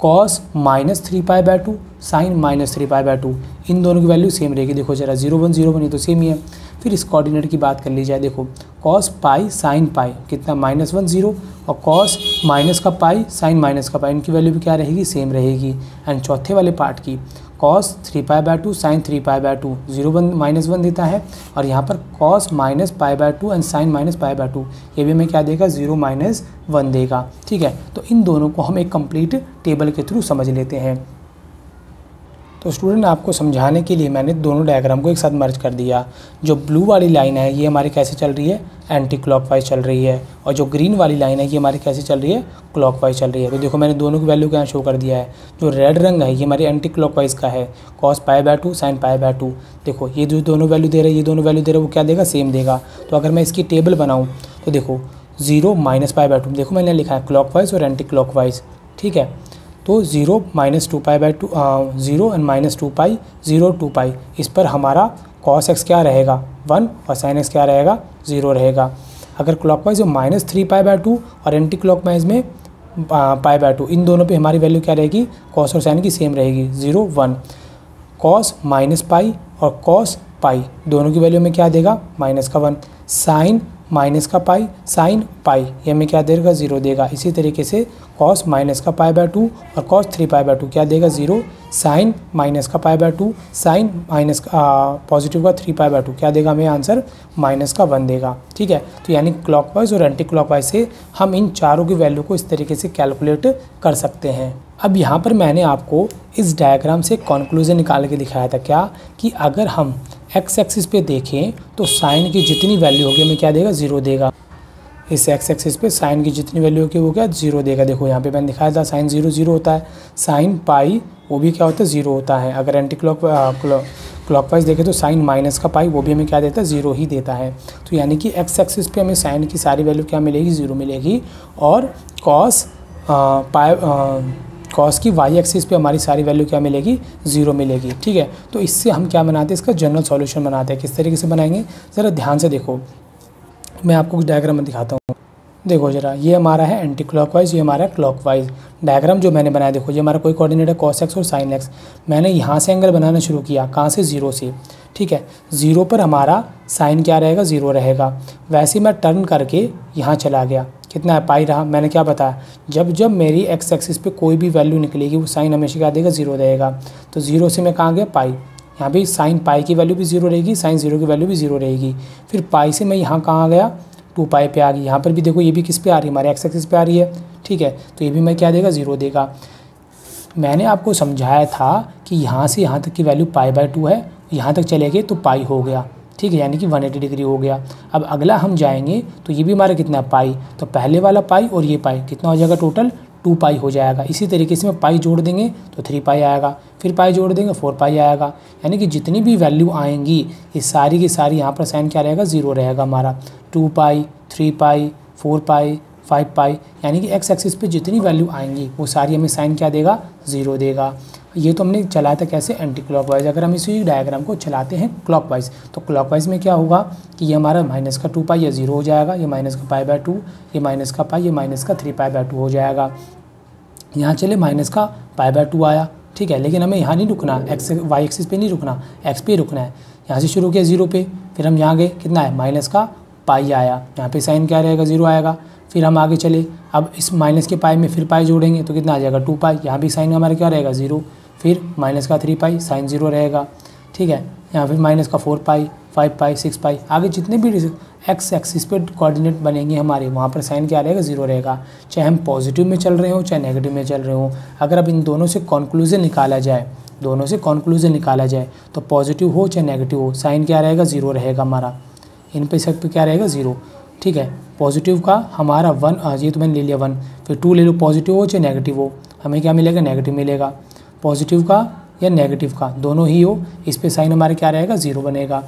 cos -3 pi by 2 sine -3 pi by 2, इन दोनों की वैल्यू सेम रहेगी। देखो ज़रा, 0 1 0 1 ये तो सेम ही है। फिर इस कोऑर्डिनेट की बात कर ली जाए, देखो कॉस पाई साइन पाई कितना, -1 0, और कॉस माइनस का पाई साइन माइनस का पाई, इनकी वैल्यू भी क्या रहेगी, सेम रहेगी। एंड चौथे वाले पार्ट की cos 3 pi by 2 sine 3 pi by 2, 0 1 -1 देता है, और यहाँ पर cos -pi by 2 and sine -pi by 2, ये भी हमें क्या देगा, 0 -1 देगा। ठीक है, तो इन दोनों को हम एक कंप्लीट टेबल के थ्रू समझ लेते हैं। तो स्टूडेंट, आपको समझाने के लिए मैंने दोनों डायग्राम को एक साथ मर्ज कर दिया। जो ब्लू वाली लाइन है ये हमारी कैसे चल रही है, एंटी क्लॉकवाइज चल रही है, और जो ग्रीन वाली लाइन है ये हमारी कैसे चल रही है, क्लॉकवाइज चल रही है। तो देखो मैंने दोनों की वैल्यू को यहाँ शो कर दिया है। जो रेड रंग है ये हमारी एंटी क्लॉकवाइज का है, cos pi by 2 sine pi by 2, देखो ये जो दोनों वैल्यू दे रहे, ये दोनों वैल्यू दे रहे, वो क्या देगा, सेम देगा। तो अगर मैं इसकी टेबल बनाऊँ तो देखो 0 -पाई बाय 2, देखो मैंने लिखा है क्लॉकवाइज और एंटी क्लॉकवाइज। ठीक है, तो 0 -2 पाई बाय 2, 0 एंड -2 पाई, 0 2 पाई, इस पर हमारा कॉस एक्स क्या रहेगा, 1, और साइन एक्स क्या रहेगा, 0 रहेगा। अगर क्लॉकवाइज में -3 पाई बाय 2 और एंटी क्लॉकवाइज में पाई बाय 2, इन दोनों पे हमारी वैल्यू क्या रहेगी, कॉस और साइन की सेम रहेगी, 0 1। कॉस माइनस पाई और कॉस पाई, दोनों की वैल्यू में क्या देगा माइनस का वन। साइन माइनस का पाई, साइन पाई ये हमें क्या देगा जीरो देगा। इसी तरीके से कॉस माइनस का पाई बाय टू और cos three pi by two क्या देगा जीरो। साइन माइनस का pi by two, sine minus का पॉजिटिव का थ्री पाई बाय टू क्या देगा हमें आंसर माइनस का वन देगा। ठीक है, तो यानी क्लॉकवाइज और एंटी क्लॉकवाइज से हम इन चारों की वैल्यू को इस तरीके से कैलकुलेट कर सकते हैं। अब यहाँ पर मैंने आपको इस डायग्राम से कंक्लूजन निकाल के दिखाया था क्या कि अगर हम एक्स एक्सिस पे देखें तो साइन की जितनी वैल्यू होगी हमें क्या देगा जीरो देगा। इस एक्स एक्सिस पे साइन की जितनी वैल्यू होगी वो क्या जीरो देगा। देखो यहाँ पे मैंने दिखाया था साइन जीरो जीरो होता है, साइन पाई वो भी क्या होता है जीरो होता है। अगर एंटी क्लॉकवाइज देखें तो साइन माइनस का पाई वो भी हमें क्या देता है जीरो ही देता है। तो यानी कि एक्स एक्सिस पे हमें साइन की सारी वैल्यू क्या मिलेगी जीरो मिलेगी और कॉस पाई कॉस की वाई एक्सिस पे हमारी सारी वैल्यू क्या मिलेगी जीरो मिलेगी। ठीक है, तो इससे हम क्या बनाते हैं इसका जनरल सॉल्यूशन बनाते हैं। किस तरीके से बनाएंगे ज़रा ध्यान से देखो, मैं आपको कुछ डायग्राम दिखाता हूँ। देखो ज़रा, ये हमारा है एंटी क्लॉकवाइज, ये हमारा है क्लॉकवाइज। डायग्राम जो मैंने बनाया देखो, ये हमारा कोई कोऑर्डिनेट है कॉस एक्स और साइन एक्स। मैंने यहाँ से एंगल बनाना शुरू किया, कहाँ से जीरो से। ठीक है, जीरो पर हमारा साइन क्या रहेगा जीरो रहेगा। वैसे मैं टर्न करके यहाँ चला गया, कितना है पाई रहा। मैंने क्या बताया जब जब मेरी एक्स एक्सिस पे कोई भी वैल्यू निकलेगी वो साइन हमेशा क्या देगा जीरो रहेगा। तो जीरो से मैं कहाँ गया पाई, यहाँ भी साइन पाई की वैल्यू भी जीरो रहेगी, साइन जीरो की वैल्यू भी जीरो रहेगी। फिर पाई से मैं यहाँ कहाँ गया टू पाई पे आ गई। यहाँ पर भी देखो ये भी किस पे आ रही है हमारे एक्स एक्सिस पे आ रही है। ठीक है, तो ये भी मैं क्या देगा जीरो देगा। मैंने आपको समझाया था कि यहाँ से यहाँ तक की वैल्यू पाई बाय टू है, यहाँ तक चले गए तो पाई हो गया। ठीक है, यानी कि 180 डिग्री हो गया। अब अगला हम जाएंगे तो ये भी हमारा कितना पाई, तो पहले वाला पाई और ये पाई कितना हो जाएगा टोटल 2 पाई हो जाएगा। इसी तरीके से मैं पाई जोड़ देंगे तो 3 पाई आएगा, फिर पाई जोड़ देंगे 4 पाई आएगा। यानी कि जितनी भी वैल्यू आएंगी ये सारी की सारी यहाँ पर साइन क्या रहेगा जीरो रहेगा हमारा। 2 पाई, 3 पाई, 4 पाई, 5 पाई, यानी कि एक्स एक्सिस पे जितनी वैल्यू आएंगी वो सारी हमें साइन क्या देगा जीरो देगा। ये तो हमने चलाया था कैसे एंटी क्लॉकवाइज। अगर हम इसी डायग्राम को चलाते हैं क्लॉकवाइज तो क्लॉकवाइज में क्या होगा कि ये हमारा माइनस का टू पाई या जीरो हो जाएगा, ये माइनस का पाई बाय टू, ये माइनस का पाई, ये माइनस का थ्री पाई बाय टू हो जाएगा। यहाँ चले माइनस का पाई बाय टू आया। ठीक है, लेकिन हमें यहाँ नहीं रुकना, एक्स वाई एक्सिस पे नहीं रुकना, एक्स पे रुकना है। यहाँ से शुरू किया जीरो पे, फिर हम यहाँ गए कितना है माइनस का पाई आया, यहाँ पे साइन क्या रहेगा जीरो आएगा। फिर हम आगे चले, अब इस माइनस के पाई में फिर पाई जोड़ेंगे तो कितना आ जाएगा टू पाई, यहाँ भी साइन हमारा क्या रहेगा जीरो। फिर माइनस का थ्री पाई, साइन जीरो रहेगा। ठीक है, यहाँ फिर माइनस का four pi, five pi, six pi, आगे जितने भी एक्स एक्सिस पे कोऑर्डिनेट बनेंगे हमारे वहाँ पर साइन क्या रहेगा जीरो रहेगा। चाहे हम पॉजिटिव में चल रहे हो चाहे नेगेटिव में चल रहे हो, अगर अब इन दोनों से कंक्लूजन निकाला जाए तो पॉजिटिव हो चाहे नेगेटिव हो साइन क्या रहेगा जीरो रहेगा हमारा। इन पे सब पे क्या रहेगा जीरो। ठीक है, पॉजिटिव का हमारा वन, ये तो मैंने ले लिया वन, फिर टू ले लो, पॉजिटिव हो चाहे नेगेटिव हो हमें क्या मिलेगा नेगेटिव मिलेगा। पॉजिटिव का या नेगेटिव का दोनों ही हो इस पे साइन हमारे क्या रहेगा जीरो बनेगा।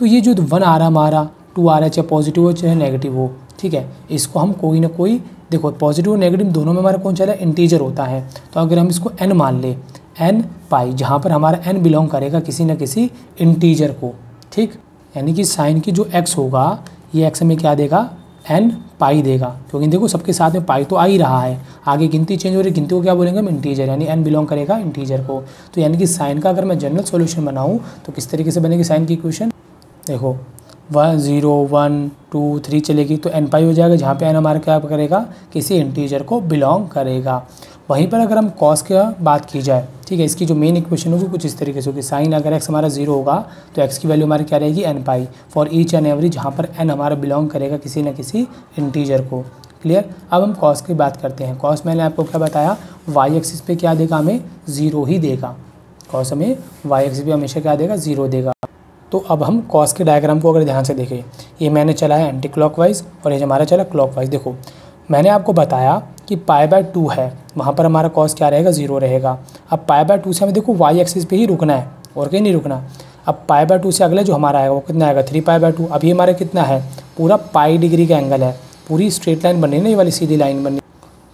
तो ये जो वन आ रहा हमारा, टू आ रहा है, चाहे पॉजिटिव हो चाहे नेगेटिव हो। ठीक है, इसको हम कोई ना कोई देखो पॉजिटिव और नेगेटिव दोनों में हमारा कौन सा इंटीजर होता है। तो अगर हम इसको एन मान ले, एन पाई जहाँ पर हमारा एन बिलोंग करेगा किसी न किसी इंटीजर को। ठीक, यानी कि साइन की जो एक्स होगा ये एक्स हमें क्या देगा एन पाई देगा, क्योंकि देखो सबके साथ में पाई तो आ ही रहा है, आगे गिनती चेंज हो रही, गिनती को क्या बोलेंगे हम इंटीजर, यानी एन बिलोंग करेगा इंटीजर को। तो यानी कि साइन का अगर मैं जनरल सॉल्यूशन बनाऊँ तो किस तरीके से बनेगी साइन की इक्वेशन। देखो one zero one two three चलेगी तो एन पाई हो जाएगा, जहाँ पे एन हमारा क्या करेगा किसी इंटीजर को बिलोंग करेगा। वहीं पर अगर हम कॉस की बात की जाए, ठीक है, इसकी जो मेन इक्वेशन होगी कुछ इस तरीके से होगी। साइन अगर एक्स हमारा जीरो होगा तो एक्स की वैल्यू हमारी क्या रहेगी n pi for each and every, जहाँ पर एन हमारा बिलोंग करेगा किसी न किसी इंटीजर को। क्लियर। अब हम कॉस की बात करते हैं। कॉस मैंने आपको क्या बताया वाई एक्सिस पे क्या देगा हमें जीरो ही देगा। कॉस हमें वाई एक्सिस पे हमेशा क्या देगा जीरो देगा। तो अब हम कॉस के डायग्राम को अगर ध्यान से देखें, ये मैंने चला है एंटी क्लॉकवाइज और ये हमारा चला क्लॉकवाइज। देखो मैंने आपको बताया कि पाई बाय टू है, वहाँ पर हमारा कॉस क्या रहेगा जीरो रहेगा। अब पाई बाय टू से हमें देखो वाई एक्सिस पे ही रुकना है और कहीं नहीं रुकना। अब पाई बाय टू से अगला जो हमारा आएगा वो कितना आएगा थ्री पाई बाय टू। अभी हमारा कितना है पूरा पाई डिग्री का एंगल है, पूरी स्ट्रेट लाइन बनी नहीं वाली सीधी लाइन बनी।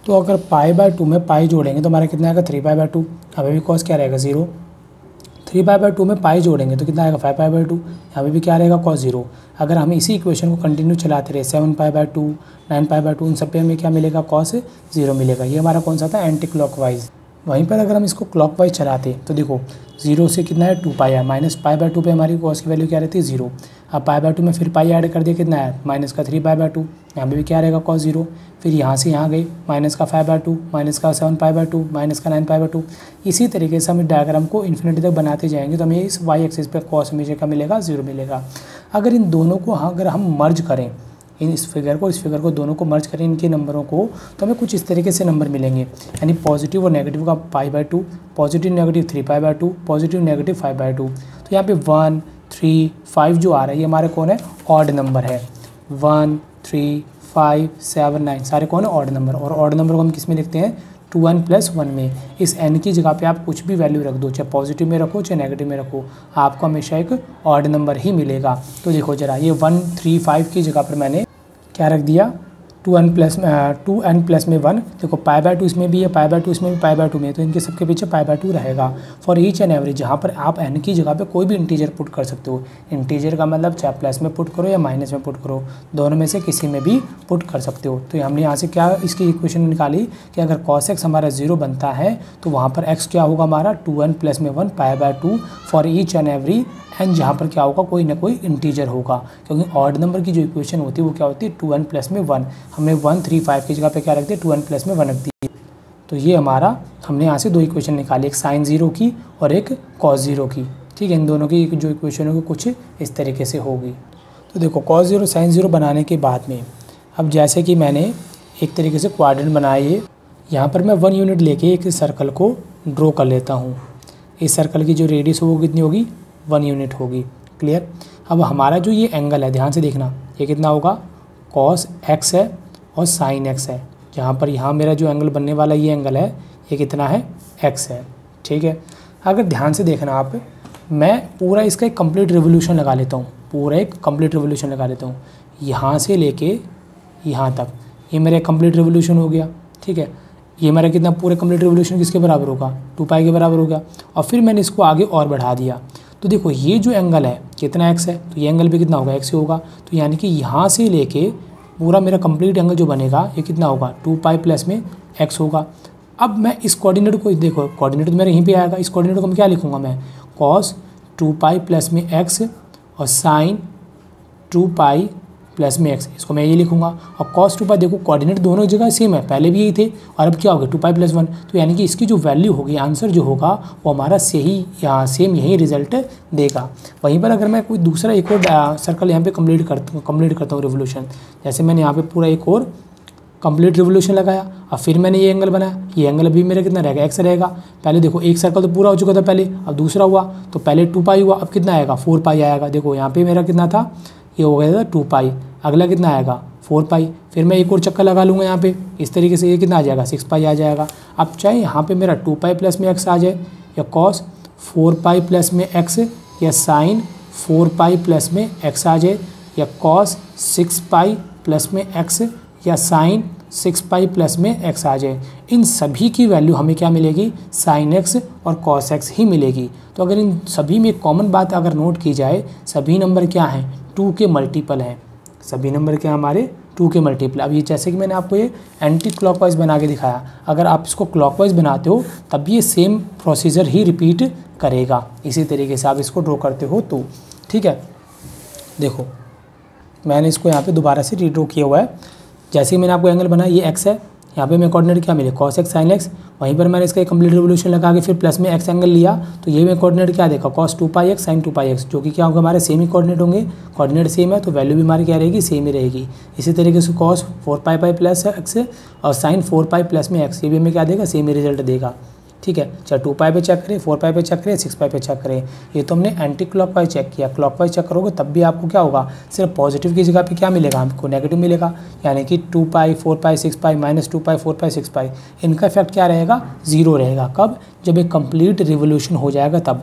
तो अगर पाई बाय टू में पाई जोड़ेंगे तो हमारा कितना आएगा थ्री पाई बाय टू। अभी भी कॉस क्या रहेगा zero. Three pi by two में पाई जोड़ेंगे तो कितना आएगा फाइव पाई बाय टू, यहाँ भी क्या रहेगा कॉस जीरो। अगर हम इसी इक्वेशन को कंटिन्यू चलाते रहे seven pi by two, nine pi by two, इन सब पे हमें क्या मिलेगा कॉस जीरो मिलेगा। ये हमारा कौन सा था एंटी क्लॉकवाइज। वहीं पर अगर हम इसको क्लॉकवाइज चलाते तो देखो जीरो से कितना है 2 पाई है, माइनस पाई बाय 2 पर हमारी कॉस की वैल्यू क्या रहती है 0। अब पाई बाय 2 में फिर पाई ऐड कर दिया कितना है माइनस का 3 पाई बाय 2, यहाँ पर भी क्या रहेगा कॉस 0। फिर यहाँ से यहाँ गई माइनस का 5 बाय 2, माइनस का 7 पाई बाय 2, माइनस का 9 पाई बाय 2। इसी तरीके से हम इस डायग्राम को इन्फिनिटी तक बनाते जाएंगे तो हमें इस वाई एक्सिस पर कॉस हमेशा का मिलेगा 0 मिलेगा। अगर इन दोनों को अगर हम मर्ज करें इन इस फिगर को दोनों को मर्ज करें इनके नंबरों को तो हमें कुछ इस तरीके से नंबर मिलेंगे, यानी पॉजिटिव और नेगेटिव का pi by 2, positive negative 3 pi by 2, positive negative 5 by 2। तो यहाँ पे 1, 3, 5 जो आ रहा है ये हमारे कौन है ऑड नंबर है। 1, 3, 5, 7, 9 सारे कौन है ऑड नंबर, और ऑड नंबर को हम किस में लिखते हैं 2n+1 में। इस n की जगह पे आप कुछ भी वैल्यू रख दो, चाहे पॉजिटिव में रखो चाहे नेगेटिव में रखो, आपको हमेशा एक ऑड नंबर ही मिलेगा। तो देखो जरा ये 1, 3, 5 की जगह पर मैंने क्या रख दिया 2n प्लस में 1। देखो पाई बाय 2 इसमें भी है, पाई बाय 2 इसमें भी, पाई बाय 2 में, तो इनके सबके पीछे पाई बाय 2 रहेगा। फॉर ईच एंड एवरेज जहाँ पर आप n की जगह पे कोई भी इंटीजर पुट कर सकते हो, इंटीजर का मतलब चाहे प्लस में पुट करो या माइनस में पुट करो, दोनों में से किसी में भी पुट कर सकते हो। तो हमने यहाँ से क्या इसकी इक्वेशन निकाली कि अगर कॉस एक्स हमारा 0 बनता है तो वहाँ पर एक्स क्या होगा हमारा 2n+1 pi by 2 for each and every and जहाँ पर क्या होगा कोई ना कोई इंटीजर होगा, क्योंकि ऑड नंबर की जो इक्वेशन होती है वो क्या होती है 2n+1। हमने 1, 3, 5 की जगह पे क्या रख दिया 2n+1 रख दिया। तो ये हमारा हमने यहाँ से दो इक्वेशन निकाली, एक sin 0 की और एक cos 0 की, ठीक है। इन दोनों की जो इक्वेशन होगी कुछ इस तरीके से होगी। तो देखो cos 0 sin 0 बनाने के बाद में अब जैसे कि मैंने एक तरीके से क्वाड्रेंट बनाए, यहाँ पर मैं 1 यूनिट लेके एक सर्कल को ड्रॉ कर लेता हूँ। इस सर्कल की जो रेडियस होगी कितनी होगी 1 यूनिट होगी, क्लियर। अब हमारा जो ये एंगल है ध्यान से देखना ये कितना होगा कॉस एक्स है और साइन एक्स है, जहाँ पर यहाँ मेरा जो एंगल बनने वाला ये एंगल है ये कितना है एक्स है, ठीक है। अगर ध्यान से देखना आप, मैं पूरा इसका एक कंप्लीट रिवोल्यूशन लगा लेता हूँ, यहाँ से लेके यहाँ तक, ये मेरा कंप्लीट रिवोल्यूशन हो गया, ठीक है। ये मेरा कितना पूरा कंप्लीट रिवोल्यूशन किसके बराबर होगा 2 पाई के बराबर हो गया। और फिर मैंने इसको आगे और बढ़ा दिया तो देखो ये जो एंगल है कितना एक्स है, तो ये एंगल भी कितना होगा एक्स ही होगा। तो यानी कि यहाँ से लेके पूरा मेरा कंप्लीट एंगल जो बनेगा ये कितना होगा 2 पाई प्लस में x होगा। अब मैं इस कोऑर्डिनेट को देखो, कोऑर्डिनेट तो मेरे यहीं पे आएगा, इस कोऑर्डिनेट को मैं क्या लिखूँगा मैं cos 2 पाई प्लस में x और sin 2 पाई प्लस में x, इसको मैं ये लिखूँगा। और cos 2 पाई देखो कोऑर्डिनेट दोनों जगह सेम है, पहले भी यही थे और अब क्या होगा 2 पाई प्लस 1। तो यानी कि इसकी जो वैल्यू होगी आंसर जो होगा वो हमारा सेम यही रिजल्ट देगा। वहीं पर अगर मैं कोई दूसरा एक और सर्कल यहाँ पे कंप्लीट करता हूँ रिवोल्यूशन, जैसे मैंने यहाँ पर पूरा एक और कंप्लीट रिवोल्यूशन लगाया और फिर मैंने ये एंगल बनाया, ये एंगल भी मेरा कितना रहेगा एक्स रहेगा। पहले देखो एक सर्कल तो पूरा हो चुका था पहले, अब दूसरा हुआ तो पहले 2 पाई हुआ, अब कितना आएगा 4 पाई आएगा। देखो यहाँ पर मेरा कितना था ये हो गया था 2 पाई, अगला कितना आएगा 4 पाई, फिर मैं एक और चक्कर लगा लूँगा यहाँ पे इस तरीके से, ये कितना आ जाएगा 6 पाई आ जाएगा। अब चाहे यहाँ पे मेरा 2 पाई प्लस में x आ जाए या cos 4 पाई प्लस में x या sin 4 पाई प्लस में x आ जाए या cos 6 पाई प्लस में x या sin 6 पाई प्लस में x आ जाए, इन सभी की वैल्यू हमें क्या मिलेगी sin x और cos x ही मिलेगी। तो अगर इन सभी में कॉमन बात अगर नोट की जाए, सभी नंबर क्या हैं 2 के मल्टीपल हैं, सभी नंबर के हमारे 2 के मल्टीपल। अब ये जैसे कि मैंने आपको ये एंटी क्लॉकवाइज बना के दिखाया, अगर आप इसको क्लॉकवाइज बनाते हो तब ये सेम प्रोसीजर ही रिपीट करेगा, इसी तरीके से आप इसको ड्रॉ करते हो तो ठीक है। देखो मैंने इसको यहाँ पे दोबारा से रीड्रॉ किया हुआ है, जैसे कि मैंने आपको एंगल बनाया ये x है, यहाँ पे मैं कोऑर्डिनेट क्या मिले cos x sin x, वहीं पर मैंने इसका एक कंप्लीट रिवोल्यूशन लगा के फिर प्लस में x एंगल लिया तो ये मैं कोऑर्डिनेट क्या देखा cos 2 पाई x sin 2 पाई x, जो कि क्या होगा हमारे सेम ही कोऑर्डिनेट होंगे, कोऑर्डिनेट सेम है तो वैल्यू भी हमारी क्या रहेगी सेम ही रहेगी। इसी तरीके से cos 4 पाई प्लस x और sin 4 पाई प्लस में x, ये भी हमें क्या देगा सेम ही रिजल्ट देगा, ठीक है। चाहे 2 पाई पे चेक करें, 4 पाई पे चेक करें, 6 पाई पे चेक करें, ये तो हमने एंटी क्लॉकवाइज चेक किया। क्लॉकवाइज चेक करोगे तब भी आपको क्या होगा सिर्फ पॉजिटिव की जगह पे क्या मिलेगा हमको नेगेटिव मिलेगा, यानी कि 2 पाई 4 पाई 6 पाई -2 पाई 4 पाई 6 पाई, इनका इफेक्ट क्या रहेगा 0 रहेगा। कब जब एक कंप्लीट रिवोल्यूशन हो जाएगा तब,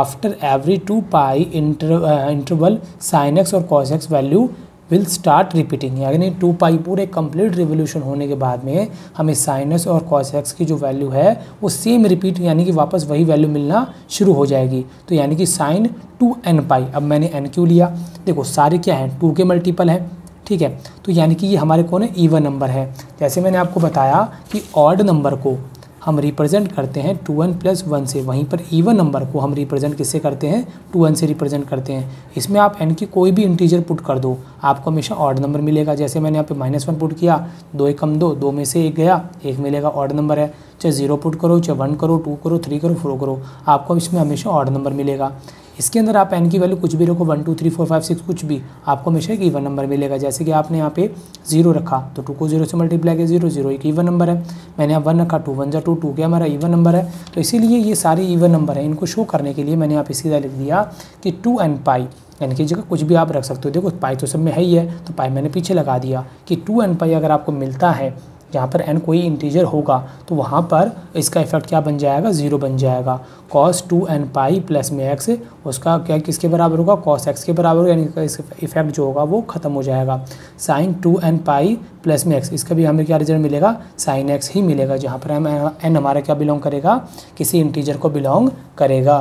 after every 2 pi interval sin x और cos x value will start repeating, यानी 2 पाई पूरे कंप्लीट रिवोल्यूशन होने के बाद में हमें साइनस और cos x की जो वैल्यू है वो सेम रिपीट यानी कि वापस वही वैल्यू मिलना शुरू हो जाएगी। तो यानी कि sin 2n पाई, अब मैंने n क्यों लिया, देखो सारे क्या हैं 2 के मल्टीपल हैं, ठीक है। तो यानी कि ये हमारे कौन है ईवन नंबर है। जैसे मैंने आपको बताया कि ऑड नंबर को हम रिप्रेजेंट करते हैं 2n+1 से। वहीं पर इवन नंबर को हम रिप्रेजेंट किससे करते हैं, 2n से रिप्रेजेंट करते हैं। इसमें आप n की कोई भी इंटीजर पुट कर दो, आपको हमेशा ऑड नंबर मिलेगा। जैसे मैंने यहाँ पे -1 पुट किया, 2 1 2, 2 में से 1 गया, 1 मिलेगा, ऑड नंबर है। चाहे 0 पुट करो, चाहे 1 करो, 2 करो, 3 करो, 4 करो, आपको इसमें हमेशा ऑड नंबर मिलेगा। इसके अंदर आप n की वैल्यू कुछ भी रखो, 1 2 3 4 5 6 कुछ भी, आपको हमेशा एक इवन नंबर मिलेगा। जैसे कि आपने यहाँ पे 0 रखा तो 2 को 0 से मल्टीप्लाई किया, 0 0 एक इवन नंबर है। मैंने यहाँ 1 रखा, 2 1 2 2 क्या हमारा इवन नंबर है। तो इसीलिए ये सारे इवन नंबर है, इनको शो करने के लिए मैंने यहाँ पे सीधा लिख दिया कि 2n पाई, n की जगह कुछ भी आप रख सकते हो। देखो पाई तो सब में है ही है, तो पाई मैंने पीछे लगा दिया कि 2n पाई अगर आपको मिलता है, जहाँ पर n कोई इंटीजर होगा तो वहाँ पर इसका इफेक्ट क्या बन जाएगा, 0 बन जाएगा। cos 2n पाई प्लस में x, उसका क्या किसके बराबर होगा, cos x के बराबर होगा, यानी इसका इफेक्ट जो होगा वो ख़त्म हो जाएगा। sin 2n पाई प्लस में x, इसका भी हमें क्या रिजल्ट मिलेगा, sin x ही मिलेगा, जहाँ पर हम n हमारा क्या बिलोंग करेगा, किसी इंटीजर को बिलोंग करेगा।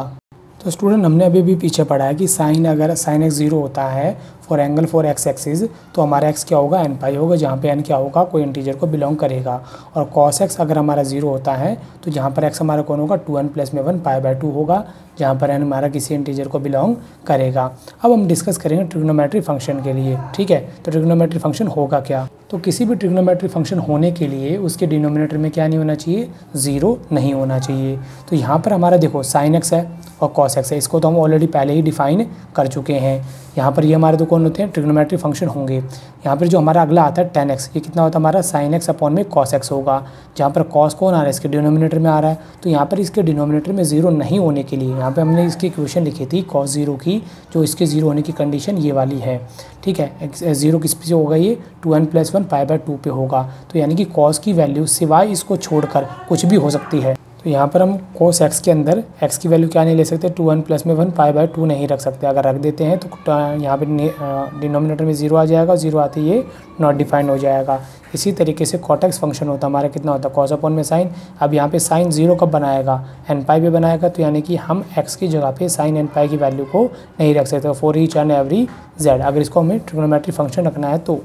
तो स्टूडेंट हमने अभी भी पीछे पढ़ा है कि साइन, अगर साइन x 0 होता है for angle for x axis, तो हमारा x क्या होगा, n पाई होगा, जहाँ पे n क्या होगा, कोई इंटीजर को बिलोंग करेगा। और cos x अगर हमारा 0 होता है तो जहाँ पर x हमारा कौन होगा, 2n+1 π/2 होगा, जहाँ पर n हमारा किसी इंटीजर को बिलोंग करेगा। अब हम डिस्कस करेंगे ट्रिग्नोमेट्री फंक्शन के लिए, ठीक है। तो ट्रिग्नोमेट्री फंक्शन होगा क्या, तो किसी भी ट्रिग्नोमेट्री फंक्शन होने के लिए उसके डिनोमिनेटर में क्या नहीं होना चाहिए, 0 नहीं होना चाहिए। तो यहाँ पर हमारा देखो साइन एक्स है और cos x है, इसको तो हम ऑलरेडी पहले ही डिफाइन कर चुके हैं। यहाँ पर ये हमारे तो कौन होते हैं, ट्रिग्नोमेट्री फंक्शन होंगे। यहाँ पर जो हमारा अगला आता है tan x, ये कितना होता है हमारा, sin x अपॉन में cos x होगा, जहाँ पर cos कौन आ रहा है, इसके डिनोमिनेटर में आ रहा है। तो यहाँ पर इसके डिनोमिनेटर में 0 नहीं होने के लिए यहाँ पर हमने इसकी इक्वेशन लिखी थी cos 0 की, जो इसके 0 होने की कंडीशन ये वाली है, ठीक है। 0 किस पे होगा, ये 2n+1 π/2 पे होगा। तो यानी कि cos की वैल्यू सिवाय इसको छोड़कर कुछ भी हो सकती है। तो यहाँ पर हम cos x के अंदर x की वैल्यू क्या नहीं ले सकते, 2n+1 π/2 नहीं रख सकते। अगर रख देते हैं तो यहाँ पर डिनोमिनेटर में 0 आ जाएगा, 0 आते ये नॉट डिफाइंड हो जाएगा। इसी तरीके से cot x फंक्शन होता हमारा, कितना होता है, cos अपॉन में साइन। अब यहाँ पे साइन 0 कब बनाएगा, n पाई पे बनाएगा। तो यानी कि हम x की जगह पे साइन n पाई की वैल्यू को नहीं रख सकते for each and every z। अगर इसको हमें ट्रिग्नोमेट्री फंक्शन रखना है तो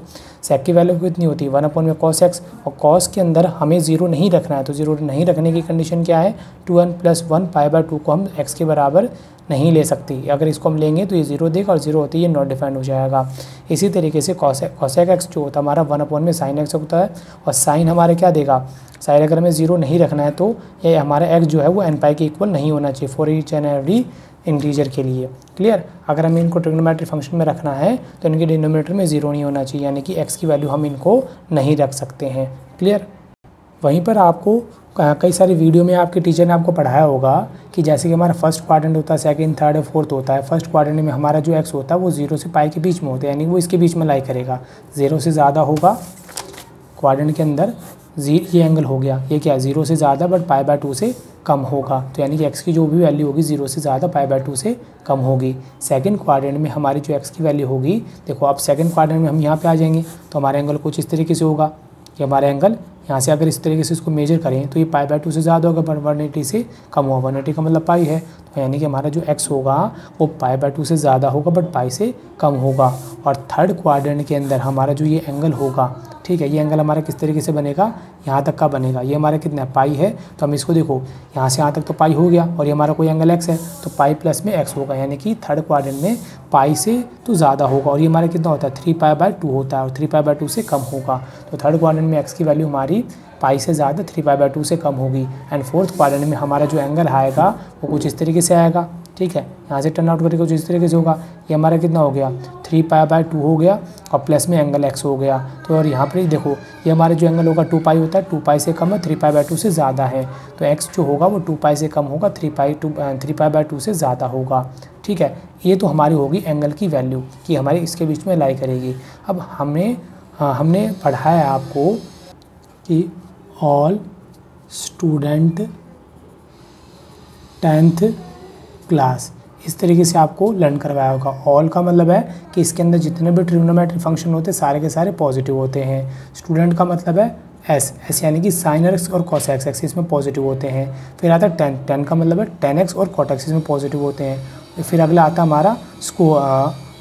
sec की वैल्यू कितनी होती है, 1 अपॉन में cos x, और cos के अंदर हमें 0 नहीं रखना है। तो 0 नहीं रखने की कंडीशन क्या है, 2n+1 π/2 को हम x के बराबर नहीं ले सकती। अगर इसको हम लेंगे तो ये 0 देगा और 0 होती है ये नॉट डिफाइंड हो जाएगा। इसी तरीके से cosec x जो होता है हमारा 1 अपॉन में sin x होता है, और sin हमारे क्या देगा, साइन अगर हमें 0 नहीं रखना है तो ये हमारा x जो है वो n पाई के इक्वल नहीं होना चाहिए for each and every integer के लिए, क्लियर। अगर हमें इनको ट्रिग्नोमेट्री फंक्शन में रखना है तो इनके डिनोमिनेटर में 0 नहीं होना चाहिए, यानी कि x की वैल्यू हम इनको नहीं रख सकते हैं, क्लियर। वहीं पर आपको कई सारी वीडियो में आपके टीचर ने आपको पढ़ाया होगा कि जैसे कि हमारा फर्स्ट क्वाड्रेंट होता है, सेकंड, थर्ड और फोर्थ होता है। फर्स्ट क्वाड्रेंट में हमारा जो एक्स होता है वो 0 से पाई के बीच में होता है, यानी वो इसके बीच में लाई करेगा। 0 से ज़्यादा होगा क्वाड्रेंट के अंदर, ये एंगल हो गया, ये क्या है, 0 से ज़्यादा बट π/2 से कम होगा। तो यानी कि एक्स की जो भी वैल्यू होगी 0 से ज़्यादा π/2 से कम होगी। सेकंड क्वाड्रेंट में हमारी जो एक्स की वैल्यू होगी, देखो आप सेकंड क्वाड्रेंट में हम यहाँ पर आ जाएंगे तो हमारा एंगल कुछ इस तरीके से होगा। ये हमारा एंगल यहाँ से अगर इस तरीके से इसको मेजर करें तो ये π/2 से ज़्यादा होगा बट 180 से कम होगा। 180 का मतलब पाई है, तो यानी कि हमारा जो x होगा वो π/2 से ज़्यादा होगा बट पाई से कम होगा। और थर्ड क्वाड्रेंट के अंदर हमारा जो ये एंगल होगा, ठीक है, ये एंगल हमारा किस तरीके से बनेगा, यहाँ तक का बनेगा। ये हमारा कितना है, पाई है। तो हम इसको देखो यहाँ से यहाँ तक तो पाई हो गया, और ये हमारा कोई एंगल x है तो पाई प्लस में x होगा, यानी कि थर्ड क्वाड्रेंट में पाई से तो ज़्यादा होगा। और ये हमारा कितना होता है, 3 π/2 होता है, और 3 π/2 से कम होगा। तो थर्ड क्वाड्रेंट में एक्स की वैल्यू हमारी पाई से ज़्यादा 3 π/2 से कम होगी। एंड फोर्थ क्वाड्रेंट में हमारा जो एंगल आएगा वो कुछ इस तरीके से आएगा, ठीक है, यहाँ से टर्न आउट करके कुछ इस तरीके से होगा। ये हमारा कितना हो गया, 3 π/2 हो गया, और प्लस में एंगल x हो गया। तो और यहाँ पर देखो ये हमारा जो एंगल होगा 2 पाई होता है, 2 पाई से कम है, 3 π/2 से ज़्यादा है। तो x जो होगा वो 2 पाई से कम होगा, 3 π/2 से ज़्यादा होगा, ठीक है। ये तो हमारी होगी एंगल की वैल्यू कि हमारी इसके बीच में लाई करेगी। अब हमने पढ़ाया आपको कि ऑल स्टूडेंट 10th क्लास, इस तरीके से आपको लर्न करवाया होगा। ऑल का मतलब है कि इसके अंदर जितने भी ट्रिग्नोमेट्रिक फंक्शन होते हैं सारे के सारे पॉजिटिव होते हैं। स्टूडेंट का मतलब है एस, एस यानी कि साइन एक्स और कॉस एक्स एक्सिस में पॉजिटिव होते हैं। फिर आता है 10 का मतलब है tan x और cot एक्सिस में पॉजिटिव होते हैं। फिर अगला आता हमारा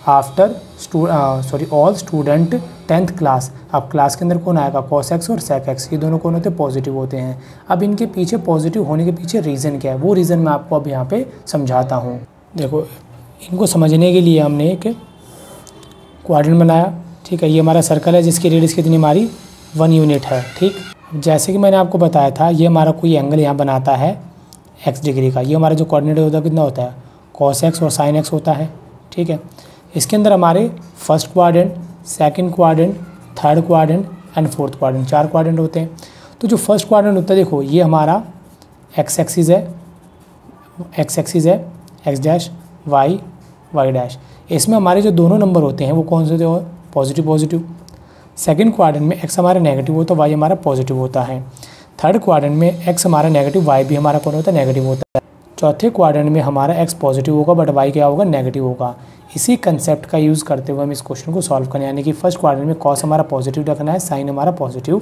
after all student tenth class. अब क्लास के अंदर कौन आएगा, कॉस एक्स और सेक एक्स, ये दोनों कौन होते हैं, पॉजिटिव होते हैं। अब इनके पीछे पॉजिटिव होने के पीछे रीज़न क्या है, वो रीज़न मैं आपको अब यहाँ पे समझाता हूँ। देखो, इनको समझने के लिए हमने एक क्वाड्रेंट बनाया, ठीक है। ये हमारा सर्कल है जिसकी रेडियस कितनी हमारी 1 यूनिट है, ठीक। जैसे कि मैंने आपको बताया था, ये हमारा कोई एंगल यहाँ बनाता है एक्स डिग्री का, ये हमारा जो कोऑर्डिनेट होता है कितना होता है, कॉस एक्स और साइन एक्स होता है, ठीक है। इसके अंदर हमारे first quadrant, second quadrant, third quadrant and fourth quadrant, 4 quadrant होते हैं। तो जो फर्स्ट क्वाड्रेंट होता है, देखो ये हमारा एक्स एक्सिस है, x dash, Y, Y dash. इसमें हमारे जो दोनों नंबर होते हैं वो कौन से होते हैं, पॉजिटिव। सेकंड क्वाड्रेंट में एक्स हमारा नेगेटिव होता है, वाई हमारा पॉजिटिव होता है। थर्ड क्वाड्रेंट में एक्स हमारा नेगेटिव, वाई भी हमारा कौन होता है, नेगेटिव होता है। चौथे क्वाड्रेंट में हमारा एक्स पॉजिटिव होगा बट वाई क्या होगा, नेगेटिव होगा। इसी कंसेप्ट का यूज़ करते हुए हम इस क्वेश्चन को सॉल्व करें, यानी कि फर्स्ट क्वाड्रेंट में कॉस हमारा पॉजिटिव रखना है, साइन हमारा पॉजिटिव।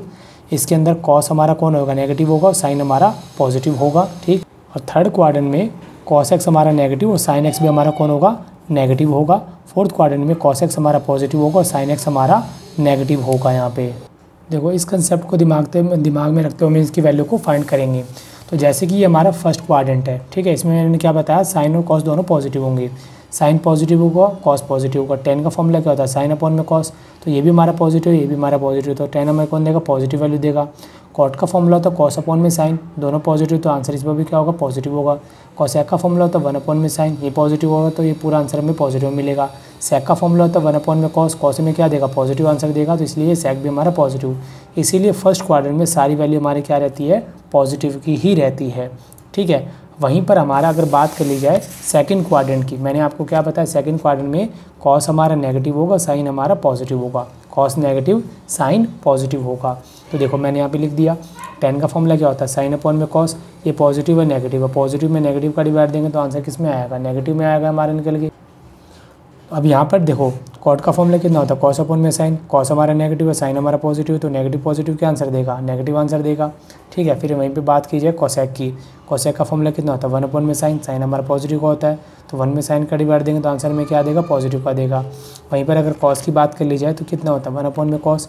इसके अंदर कॉस हमारा कौन होगा, नेगेटिव होगा और साइन हमारा पॉजिटिव होगा, ठीक। और थर्ड क्वाड्रेंट में कॉस एक्स हमारा नेगेटिव और साइन एक्स भी हमारा कौन होगा, नेगेटिव होगा। फोर्थ क्वाड्रेंट में कॉस एक्स हमारा पॉजिटिव होगा और साइन एक्स हमारा नेगेटिव होगा। यहाँ पे देखो, इस कंसेप्ट को दिमाग में रखते हुए हम इसकी वैल्यू को फाइंड करेंगे। तो जैसे कि ये हमारा फर्स्ट क्वाड्रेंट है, ठीक है। इसमें मैंने क्या बताया, साइन और कॉस दोनों पॉजिटिव होंगे, साइन पॉजिटिव होगा, कॉस पॉजिटिव होगा। टेन का फॉर्मूला क्या होता है, साइन अपॉन में कॉस, तो ये भी हमारा पॉजिटिव है, ये भी हमारा पॉजिटिव, तो टेन हमें कौन देगा, पॉजिटिव वैल्यू देगा। कॉट का फॉर्मूला होता है कॉस अपॉन में साइन, दोनों पॉजिटिव, तो आंसर इस पर भी क्या होगा, पॉजिटिव होगा। कॉसेक का फॉर्मूला होता है 1 अपॉन में साइन, ये पॉजिटिव होगा तो ये पूरा आंसर हमें पॉजिटिव मिलेगा। सेक का फॉर्मूला होता है 1 अपॉन में कॉस, कॉस में क्या देगा, पॉजिटिव आंसर देगा, तो इसलिए सेक भी हमारा पॉजिटिव। इसीलिए फर्स्ट क्वाड्रेंट में सारी वैल्यू हमारी क्या रहती है, पॉजिटिव की ही रहती है, ठीक है। वहीं पर हमारा अगर बात कर ली जाए सेकंड क्वाड्रेंट की, मैंने आपको क्या बताया, सेकंड क्वाड्रेंट में कॉस हमारा नेगेटिव होगा, साइन हमारा पॉजिटिव होगा, कॉस नेगेटिव, साइन पॉजिटिव होगा। तो देखो मैंने यहाँ पे लिख दिया, टेन का फॉर्मूला क्या होता है, साइन अपॉन में कॉस, ये पॉजिटिव है नेगेटिव है, पॉजिटिव में नेगेटिव का डिवाइड देंगे तो आंसर किस में आएगा, नेगेटिव में आएगा हमारा निकल के। अब यहाँ पर देखो कॉट का फॉर्मूला कितना होता है, कॉस अपॉन में साइन, कॉस हमारा नेगेटिव है, साइन हमारा पॉजिटिव, तो नेगेटिव पॉजिटिव क्या आंसर देगा, नेगेटिव आंसर देगा, ठीक है। फिर वहीं पे बात की जाए कोसेक की, कोसेक का फॉर्मूला कितना होता है, 1 अपॉन में साइन, साइन हमारा पॉजिटिव का होता है, तो 1 में साइन का डिवाइड देंगे तो आंसर में क्या देगा, पॉजिटिव का देगा। वहीं पर अगर कॉस की बात कर ली जाए तो कितना होता है, 1 अपॉन में कॉस,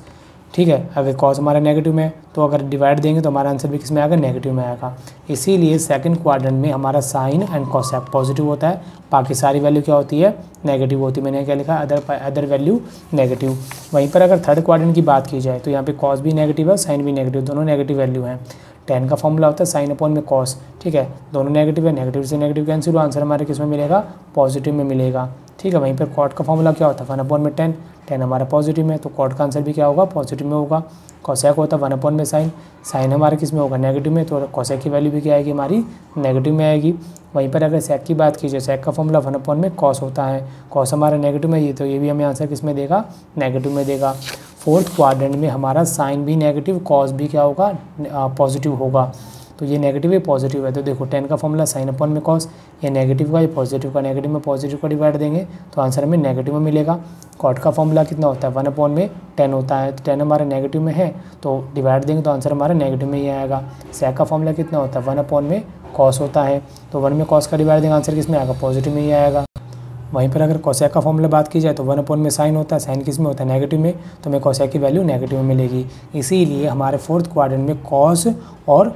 ठीक है। अगर कॉस हमारा नेगेटिव में है तो अगर डिवाइड देंगे तो हमारा आंसर भी किस में आएगा, नेगेटिव में आएगा। इसीलिए सेकंड क्वाड्रेंट में हमारा साइन एंड कोसेक पॉजिटिव होता है, बाकी सारी वैल्यू क्या होती है, नेगेटिव होती है। मैंने क्या लिखा, अदर वैल्यू नेगेटिव। वहीं पर अगर थर्ड क्वाड्रेंट की बात की जाए तो यहाँ पे कॉस भी नेगेटिव है, साइन भी नेगेटिव, दोनों नेगेटिव वैल्यू हैं। टेन का फॉर्मूला होता है साइन अपॉन में कॉस, ठीक है, दोनों नेगेटिव है, नेगेटिव से नेगेटिव कैंसिल, आंसर हमारे किस में मिलेगा, पॉजिटिव में मिलेगा, ठीक है। वहीं पर कॉट का फॉर्मूला क्या होता है, 1 अपॉन में टेन, टेन हमारा पॉजिटिव में, तो कॉट का आंसर भी क्या होगा, पॉजिटिव में होगा। कोसेक होता है 1 अपॉन में साइन, साइन हमारा किस में होगा, नेगेटिव में, तो कोसेक की वैल्यू भी क्या आएगी, हमारी नेगेटिव में आएगी। वहीं पर अगर सेक की बात की जाए, सेक का फॉर्मूला 1 अपॉन में कॉस होता है, कॉस हमारा नेगेटिव में, ये तो ये भी हमें आंसर किस में देगा, नेगेटिव में देगा। फोर्थ क्वाड्रेंट में हमारा साइन भी नेगेटिव, कॉस भी क्या होगा, पॉजिटिव होगा, तो ये नेगेटिव है पॉजिटिव है। तो देखो टेन का फॉर्मूला साइन अपॉन में कॉस, ये नेगेटिव का, ये पॉजिटिव का, नेगेटिव में पॉजिटिव का डिवाइड देंगे तो आंसर हमें नेगेटिव में मिलेगा। कॉट का फॉर्मूला कितना होता है, 1 अपॉन में टेन होता है, तो टेन हमारा नेगेटिव में है तो डिवाइड देंगे तो आंसर हमारा नेगेटिव में ही आएगा। सेक का फॉर्मूला कितना होता है, 1 अपॉन में कॉस होता है, तो 1 में कॉस का डिवाइड देंगे, आंसर किस में आएगा, पॉजिटिव में ही आएगा। वहीं पर अगर कोसेक का फॉर्मूला बात की जाए तो 1 अपॉन में साइन होता है, साइन किस में होता है, नेगेटिव में, तो हमें कोसेक की वैल्यू नेगेटिव में मिलेगी। इसीलिए हमारे फोर्थ क्वाड्रेंट में कॉस और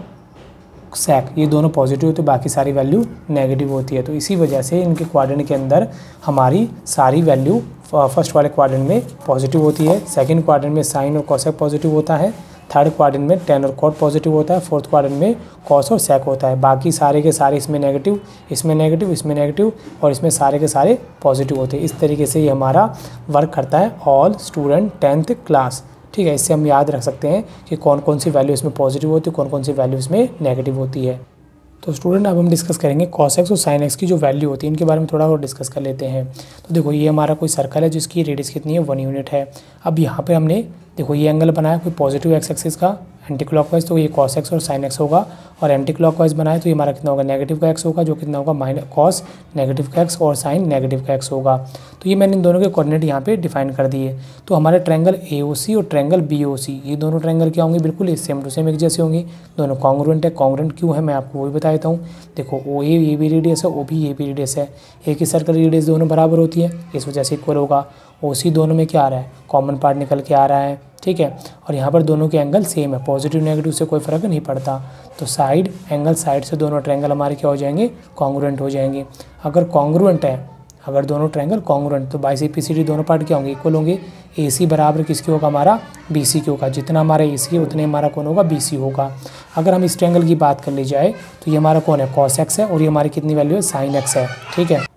सेक ये दोनों पॉजिटिव होते हैं, बाकी सारी वैल्यू नेगेटिव होती है। तो इसी वजह से इनके क्वाड्रेंट के अंदर हमारी सारी वैल्यू फर्स्ट वाले क्वाड्रेंट में पॉजिटिव होती है, सेकंड क्वाड्रेंट में साइन और कोसेक पॉजिटिव होता है, थर्ड क्वाड्रेंट में टेन और कॉट पॉजिटिव होता है, फोर्थ क्वाड्रेंट में कॉस और सेक होता है, बाकी सारे के सारे इसमें नेगेटिव, इसमें नेगेटिव, इसमें नेगेटिव और इसमें सारे के सारे पॉजिटिव होते हैं। इस तरीके से ये हमारा वर्क करता है ऑल स्टूडेंट टेंथ क्लास, ठीक है। इससे हम याद रख सकते हैं कि कौन कौन सी वैल्यू इसमें पॉजिटिव होती है, कौन कौन सी वैल्यू इसमें नेगेटिव होती है। तो स्टूडेंट अब हम डिस्कस करेंगे कॉस एक्स और साइन एक्स की जो वैल्यू होती है, इनके बारे में थोड़ा और डिस्कस कर लेते हैं। तो देखो ये हमारा कोई सर्कल है जिसकी रेडियस कितनी है, 1 यूनिट है। अब यहाँ पे हमने देखो ये एंगल बनाया कोई पॉजिटिव एक्स एक्सिस का एंटी क्लॉकवाइज, तो ये कॉस एक्स और साइन एक्स होगा। और एंटी क्लॉकवाइज बनाए तो ये हमारा कितना होगा, नेगेटिव का एक्स होगा, जो कितना होगा माइनस कॉस नेगेटिव का एक्स और साइन नेगेटिव का एक्स होगा। तो ये मैंने इन दोनों के कोऑर्डिनेट यहाँ पे डिफाइन कर दिए। तो हमारे ट्रायंगल एओसी और ट्रायंगल बीओसी, ये दोनों ट्रायंगल क्या होंगे, बिल्कुल सेम टू सेम एक जैसे होंगे, दोनों कॉन्ग्रुएंट है। कॉन्ग्रुएंट क्यों है मैं आपको वो भी बता देता हूँ। देखो ओ ए बी रेडियस है, O B A B radius है, एक ही सर्कल रेडियस दोनों बराबर होती है, इस वजह से इक्वल होगा। ओ सी दोनों में क्या आ रहा है, कॉमन पार्ट निकल के आ रहा है, ठीक है। और यहाँ पर दोनों के एंगल सेम है, पॉजिटिव नेगेटिव से कोई फ़र्क नहीं पड़ता। तो साइड एंगल, साइड से दोनों ट्रायंगल हमारे क्या हो जाएंगे, कॉन्ग्रुएंट हो जाएंगे। अगर कॉन्ग्रुएंट है, अगर दोनों ट्रायंगल कॉन्ग्रुएंट, तो बाईसीपीसीडी दोनों पार्ट क्या होंगे, इक्वल होंगे। एसी बराबर किसके होगा, हमारा बीसी के होगा। जितना हमारा एसी है उतने हमारा कौन होगा, बीसी होगा। अगर हम इस ट्रायंगल की बात कर ली जाए तो ये हमारा कौन है, कॉस एक्स है, और ये हमारी कितनी वैल्यू है, साइन एक्स है, ठीक है।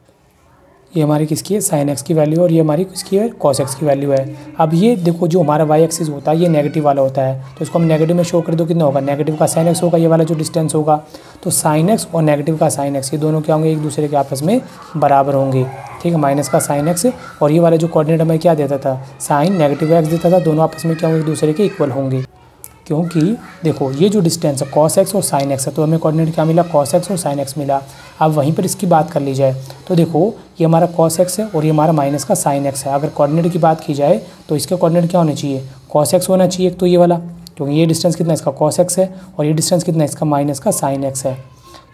ये हमारी किसकी है, साइन एक्स की वैल्यू, और ये हमारी किसकी है, कॉस एक्स की वैल्यू है। अब ये देखो जो हमारा वाई एक्सिस होता है ये नेगेटिव वाला होता है, तो इसको हम नेगेटिव में शो कर दो, कितना होगा, नेगेटिव का साइन एक्स होगा, ये वाला जो डिस्टेंस होगा। तो साइन एक्स और नेगेटिव का साइन एक्स, ये दोनों क्या होंगे, एक दूसरे के आपस में बराबर होंगे, ठीक है। माइनस का साइन एक्स, और ये वाला जो कोऑर्डिनेट हमें क्या देता था, साइन नेगेटिव एक्स देता था, दोनों आपस में क्या होंगे, एक दूसरे के इक्वल होंगे। क्योंकि देखो ये जो डिस्टेंस है कॉस एक्स और साइन एक्स है, तो हमें कोऑर्डिनेट क्या मिला, कॉस एक्स और साइन एक्स मिला। अब वहीं पर इसकी बात कर ली जाए तो देखो ये हमारा कॉस एक्स है और ये हमारा माइनस का साइन एक्स है। अगर कोऑर्डिनेट की बात की जाए तो इसके कोऑर्डिनेट क्या होने चाहिए, कॉस एक्स होना चाहिए, तो ये वाला, क्योंकि ये डिस्टेंस कितना इसका कॉस एक्स है और ये डिस्टेंस कितना इसका माइनस का साइन एक्स है।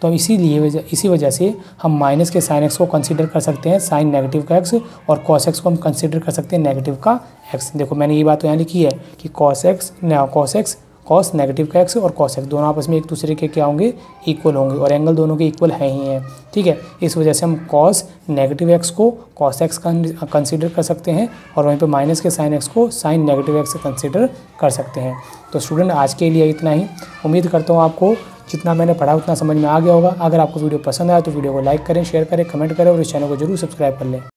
तो इसीलिए इसी वजह से हम माइनस के साइन एक्स को कंसीडर कर सकते हैं साइन नेगेटिव का एक्स, और कॉस एक्स को हम कंसीडर कर सकते हैं नेगेटिव का एक्स। देखो मैंने ये बात तो यहाँ लिखी है कि कॉस एक्स कॉस नेगेटिव का एक्स और कॉस एक्स दोनों आपस में एक दूसरे के क्या होंगे, इक्वल होंगे, और एंगल दोनों के इक्वल है ही है, ठीक है। इस वजह से हम कॉस नेगेटिव एक्स को कॉस एक्स कंसीडर कर सकते हैं, और वहीं पर माइनस के साइन एक्स को साइन नेगेटिव एक्स कंसीडर कर सकते हैं। तो स्टूडेंट आज के लिए इतना ही। उम्मीद करता हूँ आपको जितना मैंने पढ़ा उतना समझ में आ गया होगा। अगर आपको वीडियो पसंद आया तो वीडियो को लाइक करें, शेयर करें, कमेंट करें और इस चैनल को जरूर सब्सक्राइब कर लें।